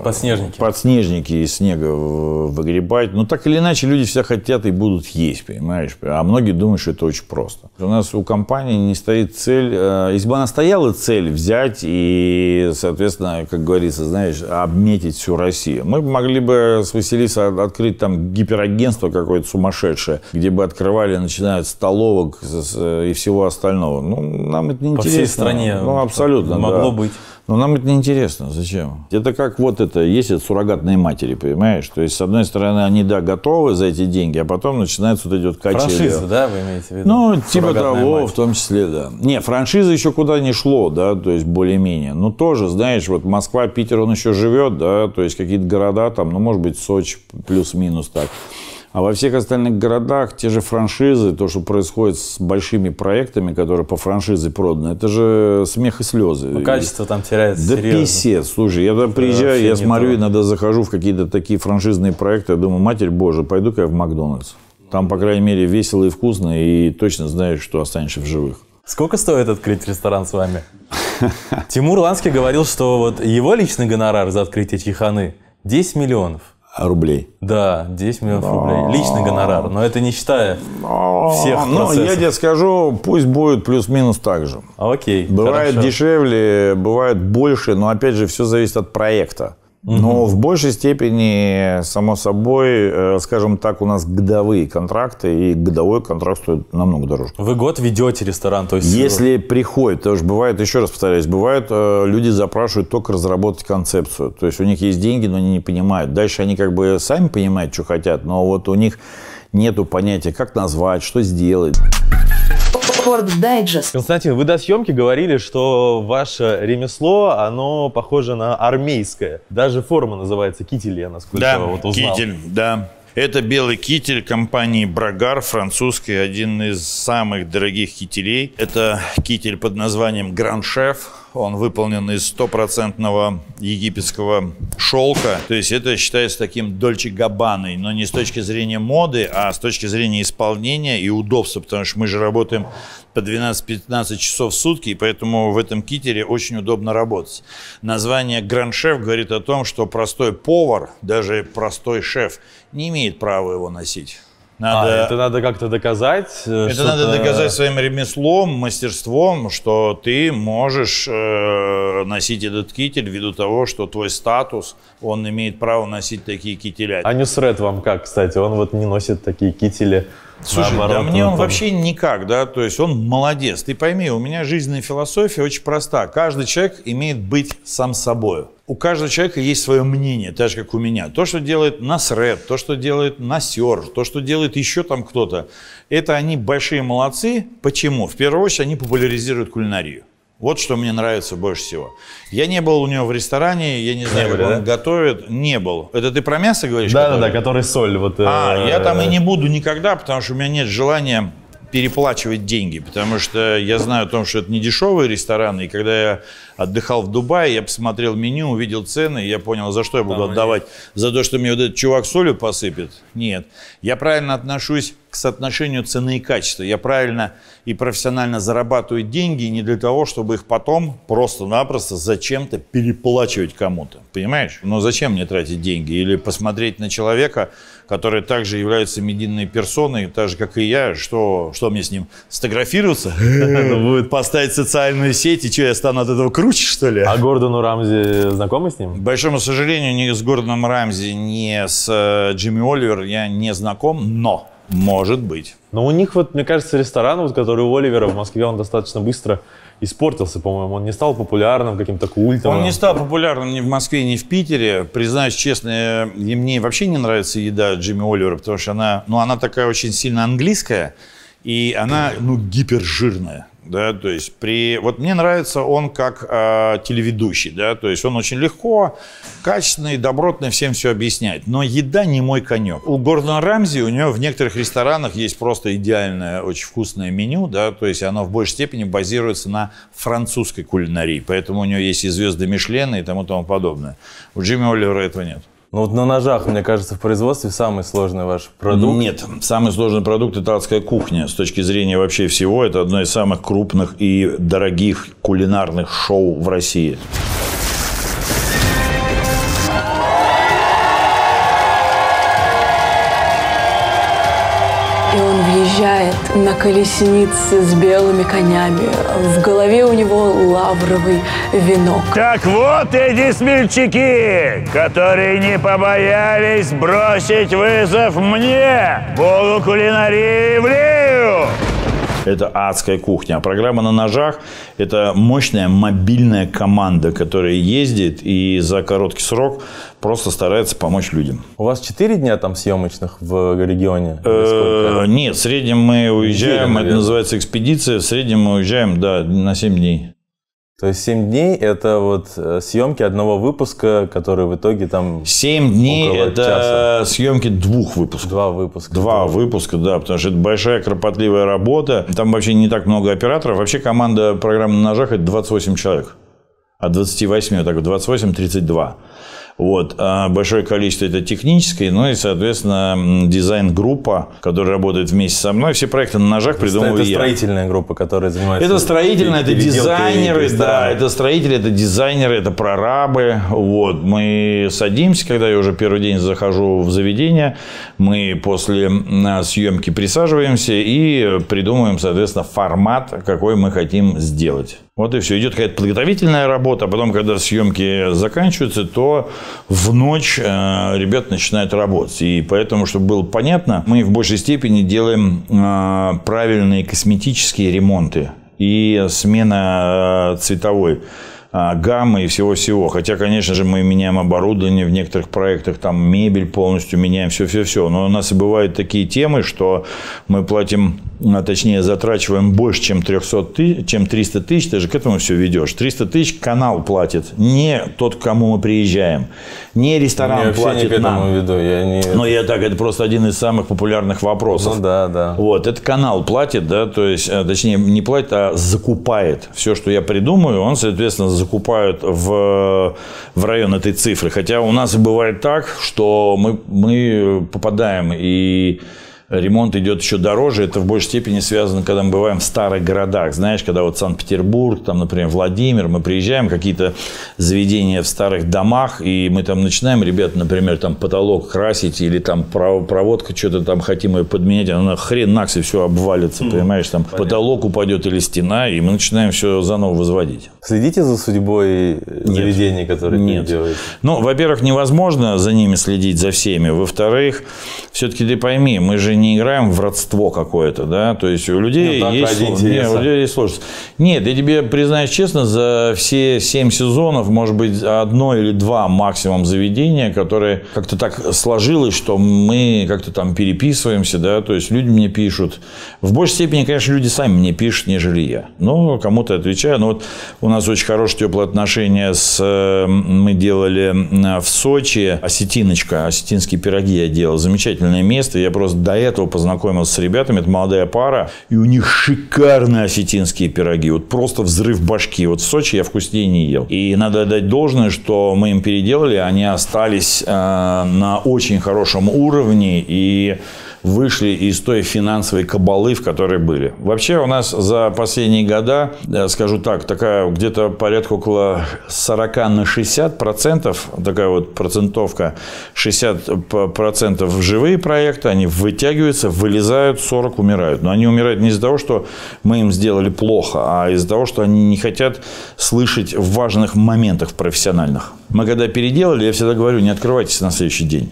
подснежники. Подснежники из снега выгребать. Но так или иначе люди все хотят и будут есть, понимаешь? А многие думают, что это очень просто. У нас у компании не стоит цель... Если бы она стояла цель взять и, соответственно, как говорится, знаешь, обметить всю Россию. Мы могли бы с Василисой открыть там гиперагентство какое-то сумасшедшее, где бы открывали, начиная от столовок, и всего остального. Ну, нам это не интересно. По всей стране. Ну, абсолютно. Могло быть. Но нам это не интересно. Зачем? Это как вот это, есть это суррогатные матери, понимаешь? То есть, с одной стороны, они, да, готовы за эти деньги, а потом начинаются вот эти вот качели. Франшиза, да, вы имеете в виду? Ну, типа того, мать. В том числе, да. Не, франшиза еще куда не шло, да, то есть, более-менее. Но тоже, знаешь, вот Москва, Питер, он еще живет, да, то есть, какие-то города там, ну, может быть, Сочи плюс-минус так. А во всех остальных городах те же франшизы, то, что происходит с большими проектами, которые по франшизе проданы, это же смех и слезы. Ну, качество там теряется. Да писец, слушай, я туда приезжаю, я смотрю, иногда захожу в какие-то такие франшизные проекты, я думаю, матерь Божия, пойду-ка я в Макдональдс. Там, по крайней мере, весело и вкусно, и точно знаешь, что останешься в живых. Сколько стоит открыть ресторан с вами? Тимур Ланский говорил, что вот его личный гонорар за открытие чайханы 10 миллионов. Рублей. Да, 10 миллионов рублей. Личный гонорар, но это не считая всех процессов. Ну, я тебе скажу, пусть будет плюс-минус так же. Окей, бывает хорошо. Дешевле, бывает больше, но опять же все зависит от проекта. Но в большей степени, само собой, скажем так, у нас годовые контракты, и годовой контракт стоит намного дороже. Вы год ведете ресторан? То есть... Если приходит, потому что бывает, еще раз повторяюсь, бывает, люди запрашивают только разработать концепцию. То есть у них есть деньги, но они не понимают. Дальше они как бы сами понимают, что хотят, но вот у них нету понятия, как назвать, что сделать. Forbes Digest. Константин, вы до съемки говорили, что ваше ремесло, оно похоже на армейское. Даже форма называется китель, я насколько вот узнал. Китель, да. Это белый китель компании Брагар, французский, один из самых дорогих кителей. Это китель под названием Гранд Шеф. Он выполнен из стопроцентного египетского шелка. То есть это считается таким Дольче Габбаной, но не с точки зрения моды, а с точки зрения исполнения и удобства, потому что мы же работаем по 12-15 часов в сутки, и поэтому в этом кителе очень удобно работать. Название «Гранд-шеф» говорит о том, что простой повар, даже простой шеф, не имеет права его носить. Надо, это надо как-то доказать? Это надо доказать своим ремеслом, мастерством, что ты можешь носить этот китель ввиду того, что твой статус, он имеет право носить такие кителя. А Ньюсред вам как, кстати? Он вот не носит такие кители. Слушай, наоборот, да мне он вообще никак, да, то есть он молодец. Ты пойми, у меня жизненная философия очень проста. Каждый человек имеет быть сам собой. У каждого человека есть свое мнение, так же, как у меня. То, что делает Ньюсред, то, что делает Насер, то, что делает еще там кто-то, это они большие молодцы. Почему? В первую очередь они популяризируют кулинарию. Вот что мне нравится больше всего. Я не был у него в ресторане, я не знаю, как он готовит. Не был. Это ты про мясо говоришь? Да, который соль. Вот, я там и не буду никогда, потому что у меня нет желания переплачивать деньги, потому что я знаю о том, что это не дешевые рестораны, и когда я отдыхал в Дубае, я посмотрел меню, увидел цены, и я понял, за что я буду отдавать. За то, что мне вот этот чувак солью посыпет? Нет. Я правильно отношусь к соотношению цены и качества. Я правильно и профессионально зарабатываю деньги не для того, чтобы их потом просто-напросто зачем-то переплачивать кому-то. Понимаешь? Но зачем мне тратить деньги? Или посмотреть на человека, который также является медийной персоной, так же, как и я, что мне с ним? Сфотографироваться? Будет поставить социальную сеть, и что, я стану от этого круче, что ли? А Гордону Рамзи знакомы с ним? К большому сожалению, ни с Гордоном Рамзи, ни с Джимми Оливер я не знаком, но может быть. Но у них, вот, мне кажется, ресторан, вот, который у Оливера в Москве, он достаточно быстро испортился, по-моему. Он не стал популярным каким-то культом. Он не стал популярным ни в Москве, ни в Питере. Признаюсь честно, мне вообще не нравится еда Джимми Оливера, потому что она такая очень сильно английская, и она гипержирная. Да, то есть вот мне нравится он как телеведущий, да, то есть он очень легко, качественно и добротно всем все объясняет. Но еда не мой конек. У Гордона Рамзи, у него в некоторых ресторанах есть просто идеальное, очень вкусное меню, да, то есть оно в большей степени базируется на французской кулинарии, поэтому у него есть и звезды Мишлена и тому подобное. У Джимми Оливера этого нет. Ну вот на ножах, мне кажется, в производстве самый сложный ваш продукт. Нет, самый сложный продукт – это адская кухня. С точки зрения вообще всего, это одно из самых крупных и дорогих кулинарных шоу в России. И он въезжает на колеснице с белыми конями. В голове у него лавровый венок. Так вот эти смельчаки, которые не побоялись бросить вызов мне, богу кулинарии Ивлеву. Это адская кухня. А программа «На ножах» – это мощная мобильная команда, которая ездит и за короткий срок просто старается помочь людям. У вас 4 дня там съемочных в регионе? Нет, в среднем мы уезжаем, это называется экспедиция, в среднем мы уезжаем, да, на 7 дней. То есть 7 дней – это вот съемки одного выпуска, который в итоге там 7 дней – это съемки 2 выпусков. 2 выпуска. 2 выпуска, да, потому что это большая кропотливая работа. Там вообще не так много операторов. Вообще команда программы «На ножах» – это 28 человек. От 28, так вот, 28-32. Вот. А большое количество это техническое, ну и, соответственно, дизайн-группа, которая работает вместе со мной. Все проекты «На ножах» придумываю я. Это строительная группа, которая занимается... Это строительная, это дизайнеры, да, это строители, это дизайнеры, это прорабы. Вот. Мы садимся, когда я уже первый день захожу в заведение, мы после съемки присаживаемся и придумываем, соответственно, формат, какой мы хотим сделать. Вот и все. Идет какая-то подготовительная работа, а потом, когда съемки заканчиваются, то в ночь ребята начинают работать. И поэтому, чтобы было понятно, мы в большей степени делаем правильные косметические ремонты и смена цветовой гаммы и всего-всего. Хотя, конечно же, мы меняем оборудование в некоторых проектах, там мебель полностью меняем, все-все-все. Но у нас и бывают такие темы, что мы платим точнее, затрачиваем больше, чем 300 тысяч, ты же к этому все ведешь. 300 тысяч канал платит, не тот, к кому мы приезжаем, не ресторан платит нам. Но я так, это просто один из самых популярных вопросов. Ну, да, да. Вот, это канал платит, да, то есть, точнее, не платит, а закупает. Все, что я придумаю, он, соответственно, закупает в район этой цифры. Хотя у нас бывает так, что мы попадаем и... Ремонт идет еще дороже, это в большей степени связано, когда мы бываем в старых городах. Знаешь, когда вот Санкт-Петербург, там, например, Владимир, мы приезжаем, какие-то заведения в старых домах, и мы там начинаем, ребята, например, там потолок красить или там проводка, что-то там хотим ее подменять, она хрен накс и все обвалится, понимаешь, там потолок упадет или стена, и мы начинаем все заново возводить. Следите за судьбой заведений, которые ты делаете? Ну, во-первых, невозможно за ними следить, за всеми. Во-вторых, все-таки ты пойми, мы же не играем в родство какое-то, да, то есть у людей, ну, есть сложность. Нет, я тебе признаюсь честно, за все 7 сезонов, может быть, одно или два максимум заведения, которые как-то так сложилось, что мы как-то там переписываемся, да, то есть люди мне пишут. В большей степени, конечно, люди сами мне пишут, нежели я. Но кому-то отвечаю. Но вот у нас очень хорошие теплые отношения мы делали в Сочи осетиночка, осетинские пироги я делал, замечательное место, я просто до этого познакомился с ребятами, это молодая пара, и у них шикарные осетинские пироги, вот просто взрыв башки. Вот в Сочи я вкуснее не ел. И надо отдать должное, что мы им переделали, они остались на очень хорошем уровне и вышли из той финансовой кабалы, в которой были. Вообще у нас за последние года, скажу так, такая где-то порядка около 40% на 60%, такая вот процентовка, 60% живые проекты, они вытягиваются, вылезают, 40 умирают. Но они умирают не из-за того, что мы им сделали плохо, а из-за того, что они не хотят слышать в важных моментах профессиональных. Мы когда переделали, я всегда говорю, не открывайтесь на следующий день.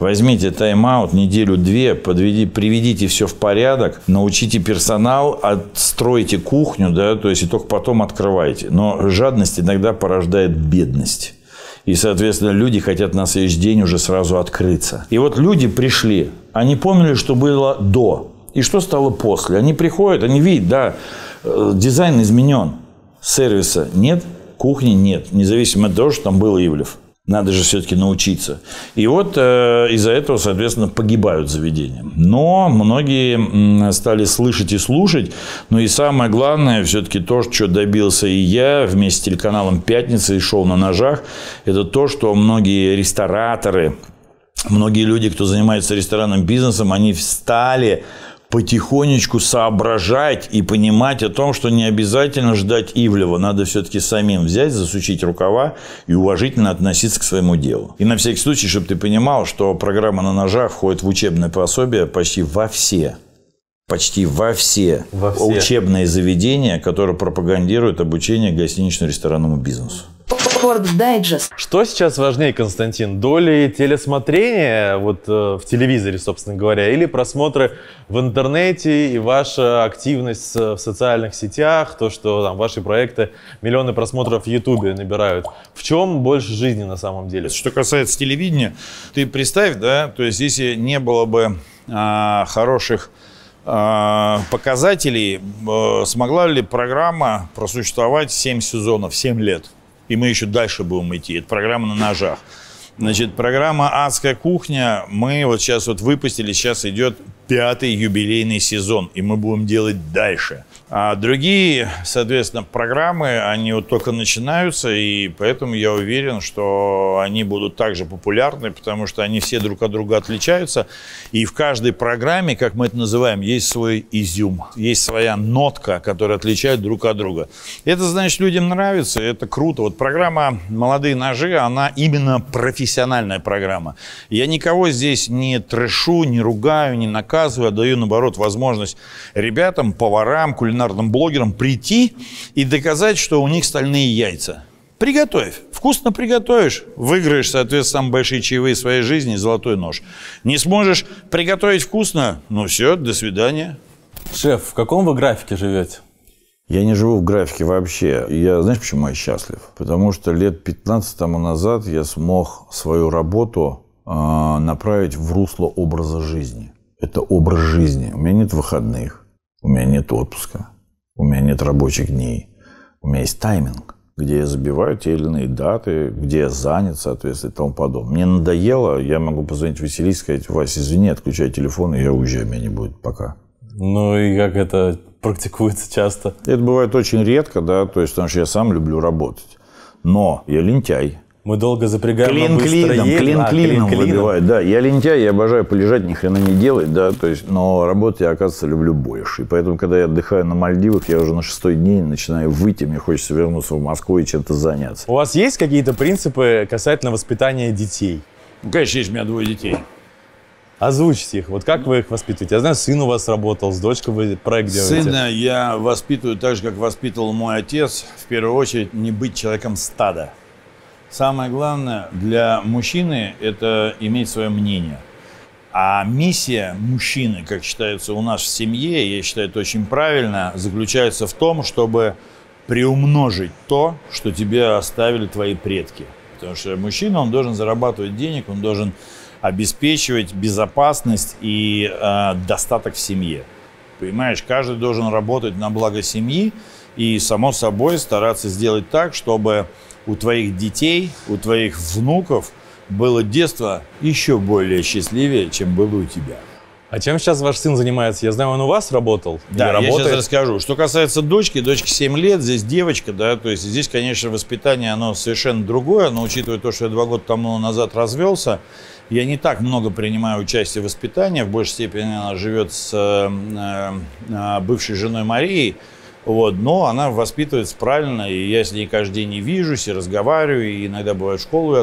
Возьмите тайм-аут, неделю-две, приведите все в порядок, научите персонал, отстройте кухню, да, то есть и только потом открывайте. Но жадность иногда порождает бедность. И, соответственно, люди хотят на следующий день уже сразу открыться. И вот люди пришли, они помнили, что было до, и что стало после. Они приходят, они видят, да, дизайн изменен, сервиса нет, кухни нет, независимо от того, что там был Ивлев. Надо же все-таки научиться. И вот из-за этого, соответственно, погибают заведения. Но многие стали слышать и слушать. Ну и самое главное, все-таки то, что добился и я вместе с телеканалом «Пятница» и шоу «На ножах», это то, что многие рестораторы, многие люди, кто занимается ресторанным бизнесом, они встали... потихонечку соображать и понимать о том, что не обязательно ждать Ивлева. Надо все-таки самим взять, засучить рукава и уважительно относиться к своему делу. И на всякий случай, чтобы ты понимал, что программа «На ножах» входит в учебное пособие почти во все учебные заведения, которые пропагандируют обучение гостинично-ресторанному бизнесу. Forbes Digest. Что сейчас важнее, Константин? Доли телесмотрения вот, в телевизоре, собственно говоря, или просмотры в интернете и ваша активность в социальных сетях, то, что там, ваши проекты миллионы просмотров в Ютубе набирают? В чем больше жизни на самом деле? Что касается телевидения, ты представь, да, то есть если не было бы хороших показателей, смогла ли программа просуществовать 7 сезонов, 7 лет? И мы еще дальше будем идти. Это программа «На ножах». Значит, программа «Адская кухня». Мы вот сейчас вот выпустили, сейчас идет 5-й юбилейный сезон. И мы будем делать дальше. А другие, соответственно, программы, они вот только начинаются. И поэтому я уверен, что они будут также популярны, потому что они все друг от друга отличаются. И в каждой программе, как мы это называем, есть свой изюм. Есть своя нотка, которая отличает друг от друга. Это, значит, людям нравится, это круто. Вот программа «Молодые ножи», она именно профессиональная программа. Я никого здесь не трэшу, не ругаю, не наказываю, а даю, наоборот, возможность ребятам, поварам, кулинарам, блогерам прийти и доказать, что у них стальные яйца. Приготовь. Вкусно приготовишь. Выиграешь, соответственно, самые большие чаевые в своей жизни и золотой нож. Не сможешь приготовить вкусно? Ну все, до свидания. Шеф, в каком вы графике живете? Я не живу в графике вообще. Я, знаешь, почему я счастлив? Потому что лет 15 тому назад я смог свою работу направить в русло образа жизни. Это образ жизни. У меня нет выходных. У меня нет отпуска, у меня нет рабочих дней, у меня есть тайминг, где я забиваю те или иные даты, где я занят, соответственно, и тому подобное. Мне надоело, я могу позвонить Василий и сказать: Вась, извини, отключай телефон, и я уезжаю, меня не будет, пока. Ну и как это практикуется часто? Это бывает очень редко, да, то есть, потому что я сам люблю работать. Но я лентяй. Мы долго запрягаем, клин клином выбивает, да. Я лентяй, я обожаю полежать, ни хрена не делать, да, то есть, но работать я, оказывается, люблю больше. И поэтому, когда я отдыхаю на Мальдивах, я уже на 6-й день начинаю выйти, мне хочется вернуться в Москву и чем-то заняться. У вас есть какие-то принципы касательно воспитания детей? Ну, конечно, есть, у меня двое детей. Озвучьте их, вот как вы их воспитываете? Я знаю, сын у вас работал, с дочкой вы проект делаете. Сына я воспитываю так же, как воспитывал мой отец, в первую очередь, не быть человеком стада. Самое главное для мужчины – это иметь свое мнение. А миссия мужчины, как считается у нас в семье, я считаю это очень правильно, заключается в том, чтобы приумножить то, что тебе оставили твои предки. Потому что мужчина, он должен зарабатывать денег, он должен обеспечивать безопасность и достаток в семье. Понимаешь, каждый должен работать на благо семьи и, само собой, стараться сделать так, чтобы у твоих детей, у твоих внуков было детство еще более счастливее, чем было у тебя. А чем сейчас ваш сын занимается? Я знаю, он у вас работал. Да, я сейчас расскажу. Что касается дочки, дочке 7 лет, здесь девочка, да, то есть здесь, конечно, воспитание, оно совершенно другое, но учитывая то, что я 2 года тому назад развелся, я не так много принимаю участие в воспитании, в большей степени она живет с бывшей женой Марией. Вот, но она воспитывается правильно, и я с ней каждый день и вижусь, и разговариваю, и иногда бывает в школу и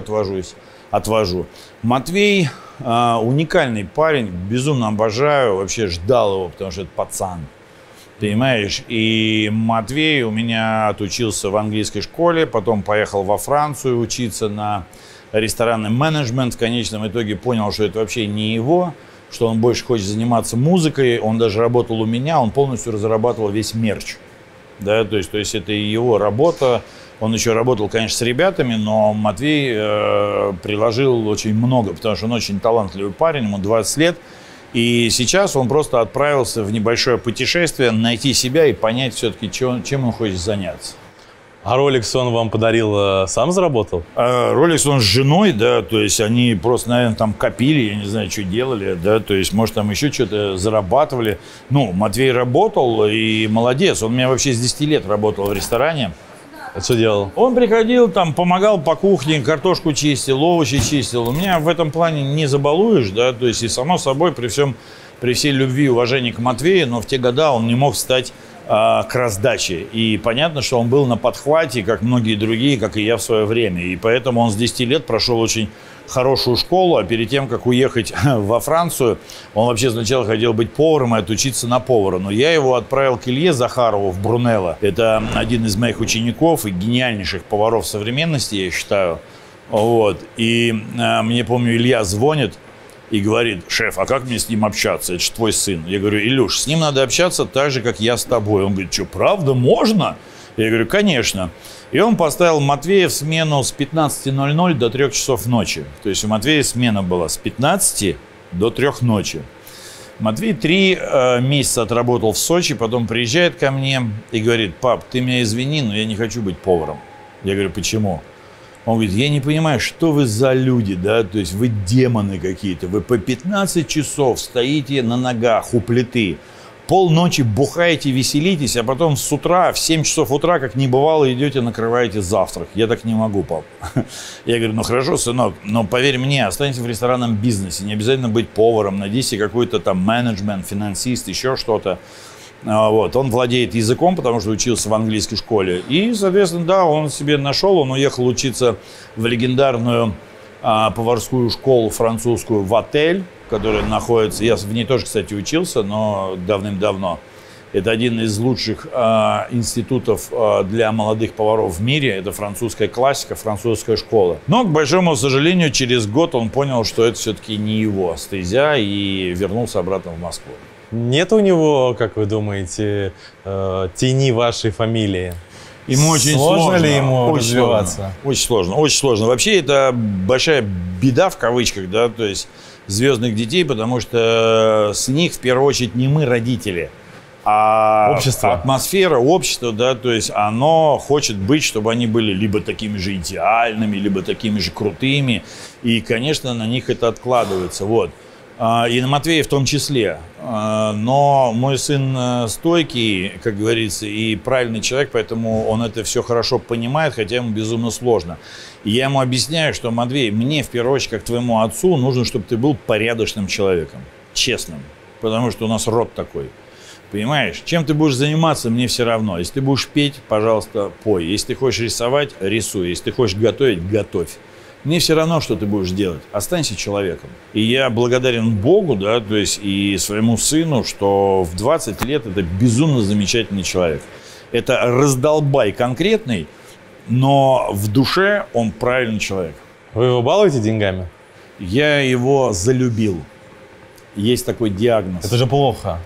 отвожу. Матвей уникальный парень, безумно обожаю, вообще ждал его, потому что это пацан, понимаешь? И Матвей у меня отучился в английской школе, потом поехал во Францию учиться на ресторанный менеджмент, в конечном итоге понял, что это вообще не его, что он больше хочет заниматься музыкой, он даже работал у меня, он полностью разрабатывал весь мерч. Да, то есть это его работа. Он еще работал, конечно, с ребятами, но Матвей приложил очень много, потому что он очень талантливый парень, ему 20 лет. И сейчас он просто отправился в небольшое путешествие, найти себя и понять все-таки, чем он хочет заняться. А Rolex он вам подарил, сам заработал? Rolex он с женой, да, то есть они просто, наверное, там копили, я не знаю, что делали, да, то есть, может, там еще что-то зарабатывали. Ну, Матвей работал и молодец, он у меня вообще с 10 лет работал в ресторане. А что делал? Он приходил, там, помогал по кухне, картошку чистил, овощи чистил. У меня в этом плане не забалуешь, да, то есть и, само собой, при всей любви и уважении к Матвею, но в те года он не мог встать к раздаче. И понятно, что он был на подхвате, как многие другие, как и я в свое время. И поэтому он с 10 лет прошел очень хорошую школу, а перед тем, как уехать во Францию, он вообще сначала хотел быть поваром и отучиться на повара. Но я его отправил к Илье Захарову в Брунелло. Это один из моих учеников и гениальнейших поваров современности, я считаю. Вот. И мне, помню, Илья звонит и говорит: шеф, а как мне с ним общаться? Это же твой сын. Я говорю: Илюш, с ним надо общаться так же, как я с тобой. Он говорит: что, правда, можно? Я говорю: конечно. И он поставил Матвея в смену с 15:00 до 3 часов ночи. То есть у Матвея смена была с 15 до 3 ночи. Матвей 3 месяца отработал в Сочи, потом приезжает ко мне и говорит: пап, ты меня извини, но я не хочу быть поваром. Я говорю: почему? Он говорит: я не понимаю, что вы за люди, да, то есть вы демоны какие-то, вы по 15 часов стоите на ногах у плиты, полночи бухаете, веселитесь, а потом с утра, в 7 часов утра, как не бывало, идете, накрываете завтрак. Я так не могу, пап. Я говорю: ну хорошо, сынок, но поверь мне, останься в ресторанном бизнесе, не обязательно быть поваром, найдите какой-то там менеджмент, финансист, еще что-то. Вот. Он владеет языком, потому что учился в английской школе. И, соответственно, да, он себе нашел, он уехал учиться в легендарную поварскую школу французскую в отель, которая находится, я в ней тоже, кстати, учился, но давным-давно. Это один из лучших институтов для молодых поваров в мире. Это французская классика, французская школа. Но, к большому сожалению, через год он понял, что это все-таки не его стезя, и вернулся обратно в Москву. Нет у него, как вы думаете, тени вашей фамилии? Ему очень сложно ли ему развиваться? Очень сложно, очень сложно. Вообще это большая беда в кавычках, да, то есть звездных детей, потому что с них в первую очередь не мы, родители, А общество. Атмосфера, общество, да, то есть оно хочет быть, чтобы они были либо такими же идеальными, либо такими же крутыми. И, конечно, на них это откладывается. Вот. И на Матвея в том числе. Но мой сын стойкий, как говорится, и правильный человек, поэтому он это все хорошо понимает, хотя ему безумно сложно. И я ему объясняю, что, Матвей, мне в первую очередь, как твоему отцу, нужно, чтобы ты был порядочным человеком, честным, потому что у нас род такой. Понимаешь? Чем ты будешь заниматься, мне все равно. Если ты будешь петь, пожалуйста, пой. Если ты хочешь рисовать, рисуй. Если ты хочешь готовить, готовь. Мне все равно, что ты будешь делать. Останься человеком. И я благодарен Богу, да, то есть и своему сыну, что в 20 лет это безумно замечательный человек. Это раздолбай конкретный, но в душе он правильный человек. Вы его балуете деньгами? Я его залюбил. Есть такой диагноз. Это же плохо.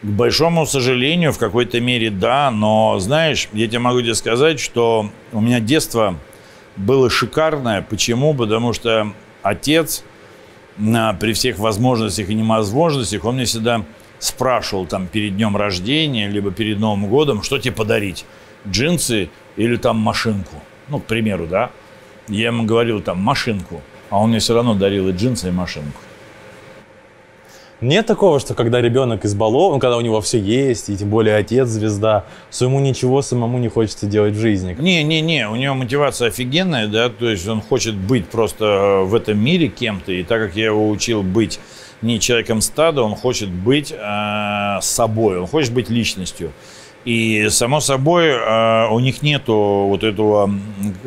К большому сожалению, в какой-то мере, да, но, знаешь, я тебе могу сказать, что у меня детство было шикарное. Почему? Потому что отец при всех возможностях и невозможностях, он мне всегда спрашивал там перед днем рождения, либо перед Новым годом, что тебе подарить, джинсы или там машинку. Ну, к примеру, да. Я ему говорил там машинку, а он мне все равно дарил и джинсы, и машинку. Нет такого, что когда ребенок избалован, когда у него все есть, и тем более отец звезда, что ему ничего самому не хочется делать в жизни? Не-не-не, у него мотивация офигенная, да, то есть он хочет быть просто в этом мире кем-то, и так как я его учил быть не человеком стада, он хочет быть собой, он хочет быть личностью. И, само собой, у них нету вот этого,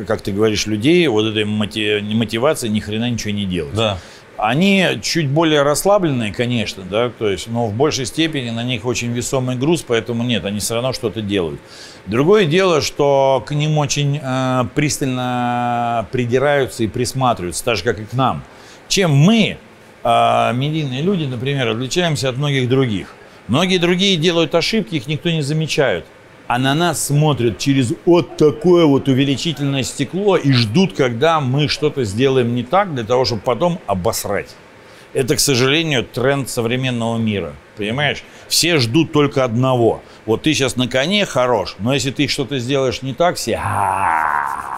как ты говоришь, людей, вот этой мотивации ни хрена ничего не делать. Да. Они чуть более расслабленные, конечно, да, то есть, но в большей степени на них очень весомый груз, поэтому нет, они все равно что-то делают. Другое дело, что к ним очень пристально придираются и присматриваются, так же, как и к нам. Чем мы, медийные люди, например, отличаемся от многих других. Многие другие делают ошибки, их никто не замечает. А на нас смотрят через вот такое вот увеличительное стекло и ждут, когда мы что-то сделаем не так, для того, чтобы потом обосрать. Это, к сожалению, тренд современного мира, понимаешь? Все ждут только одного. Вот ты сейчас на коне хорош, но если ты что-то сделаешь не так, все...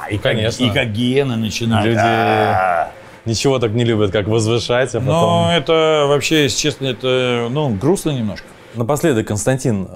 И как гиены начинают... Ничего так не любят, как возвышать, а потом... Ну, это вообще, если честно, это грустно немножко. Напоследок, Константин,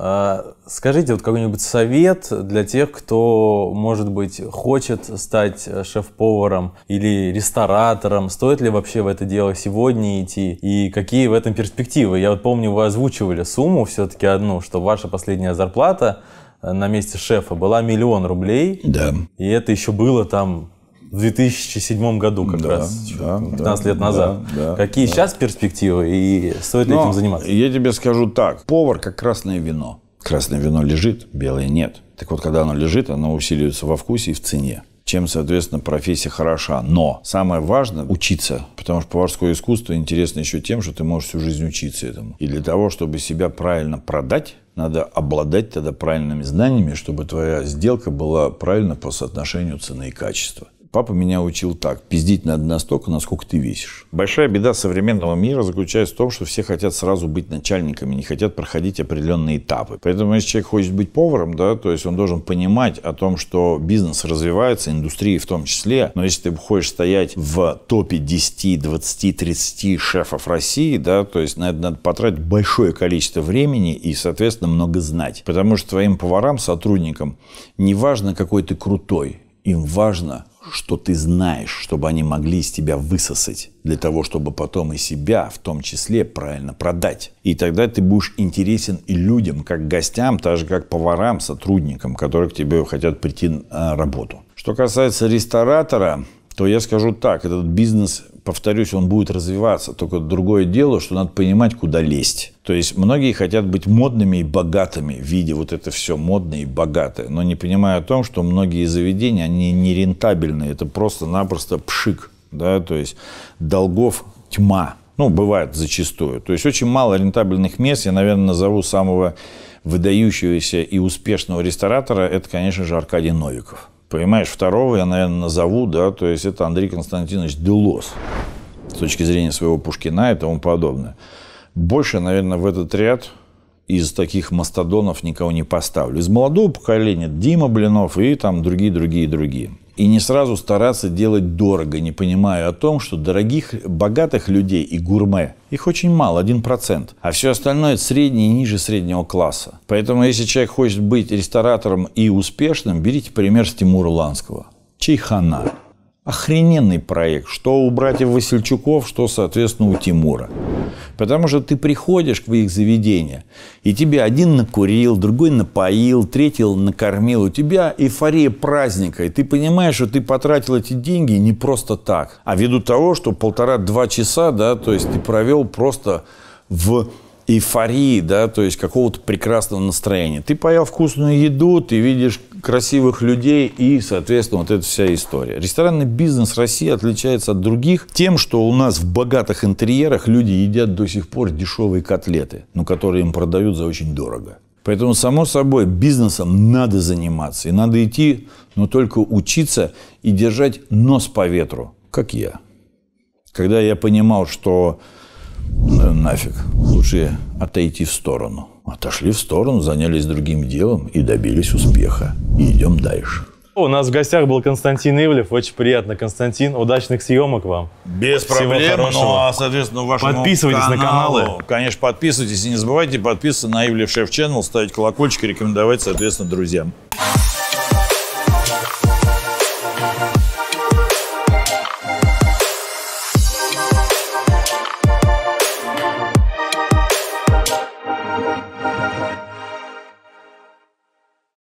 скажите вот какой-нибудь совет для тех, кто, может быть, хочет стать шеф-поваром или ресторатором. Стоит ли вообще в это дело сегодня идти? И какие в этом перспективы? Я вот помню, вы озвучивали сумму все-таки одну, что ваша последняя зарплата на месте шефа была 1 000 000 рублей. Да. И это еще было там... В 2007 году, как раз, 15 лет назад. Какие сейчас перспективы и стоит ли этим заниматься? Я тебе скажу так. Повар как красное вино. Красное вино лежит, белое нет. Так вот, когда оно лежит, оно усиливается во вкусе и в цене. Чем, соответственно, профессия хороша. Но самое важное – учиться. Потому что поварское искусство интересно еще тем, что ты можешь всю жизнь учиться этому. И для того, чтобы себя правильно продать, надо обладать тогда правильными знаниями, чтобы твоя сделка была правильно по соотношению цены и качества. Папа меня учил так. Пиздить надо настолько, насколько ты весишь. Большая беда современного мира заключается в том, что все хотят сразу быть начальниками, не хотят проходить определенные этапы. Поэтому, если человек хочет быть поваром, да, то есть он должен понимать о том, что бизнес развивается, индустрия в том числе. Но если ты хочешь стоять в топе 10, 20, 30 шефов России, да, то есть на это надо потратить большое количество времени и, соответственно, много знать. Потому что твоим поварам, сотрудникам, не важно, какой ты крутой, им важно, что ты знаешь, чтобы они могли из тебя высосать, для того, чтобы потом и себя, в том числе, правильно продать. И тогда ты будешь интересен и людям, как гостям, так же, как поварам, сотрудникам, которые к тебе хотят прийти на работу. Что касается ресторатора, то я скажу так, этот бизнес, повторюсь, он будет развиваться. Только другое дело, что надо понимать, куда лезть. То есть многие хотят быть модными и богатыми, видя вот это все модное и богатое, но не понимая о том, что многие заведения, они нерентабельны. Это просто-напросто пшик, да, то есть долгов тьма. Ну, бывает зачастую. То есть очень мало рентабельных мест. Я, наверное, назову самого выдающегося и успешного ресторатора. Это, конечно же, Аркадий Новиков. Понимаешь, второго я, наверное, назову, да, то есть это Андрей Константинович Делос с точки зрения своего Пушкина и тому подобное. Больше, наверное, в этот ряд из таких мастодонов никого не поставлю. Из молодого поколения Дима Блинов и там другие. И не сразу стараться делать дорого, не понимая о том, что дорогих, богатых людей и гурме, их очень мало, 1%. А все остальное – средний и ниже среднего класса. Поэтому, если человек хочет быть ресторатором и успешным, берите пример с Тимура Ланского. Чайхана. Охрененный проект, что у братьев Васильчуков, что, соответственно, у Тимура. Потому что ты приходишь в их заведение, и тебя один накурил, другой напоил, третий накормил. У тебя эйфория праздника, и ты понимаешь, что ты потратил эти деньги не просто так. А ввиду того, что 1,5-2 часа, да, то есть ты провел просто в эйфории, да, то есть какого-то прекрасного настроения. Ты поел вкусную еду, ты видишь красивых людей и, соответственно, вот эта вся история. Ресторанный бизнес России отличается от других тем, что у нас в богатых интерьерах люди едят до сих пор дешевые котлеты, но которые им продают за очень дорого. Поэтому, само собой, бизнесом надо заниматься и надо идти, но только учиться и держать нос по ветру, как я. Когда я понимал, что нафиг, лучше отойти в сторону. Отошли в сторону, занялись другим делом и добились успеха. И идем дальше. У нас в гостях был Константин Ивлев. Очень приятно, Константин. Удачных съемок вам. Без проблем. Ну, а, соответственно, вашему подписывайтесь на каналы. Конечно, подписывайтесь. И не забывайте подписываться на Ивлев Шеф Channel, ставить колокольчик и рекомендовать, соответственно, друзьям.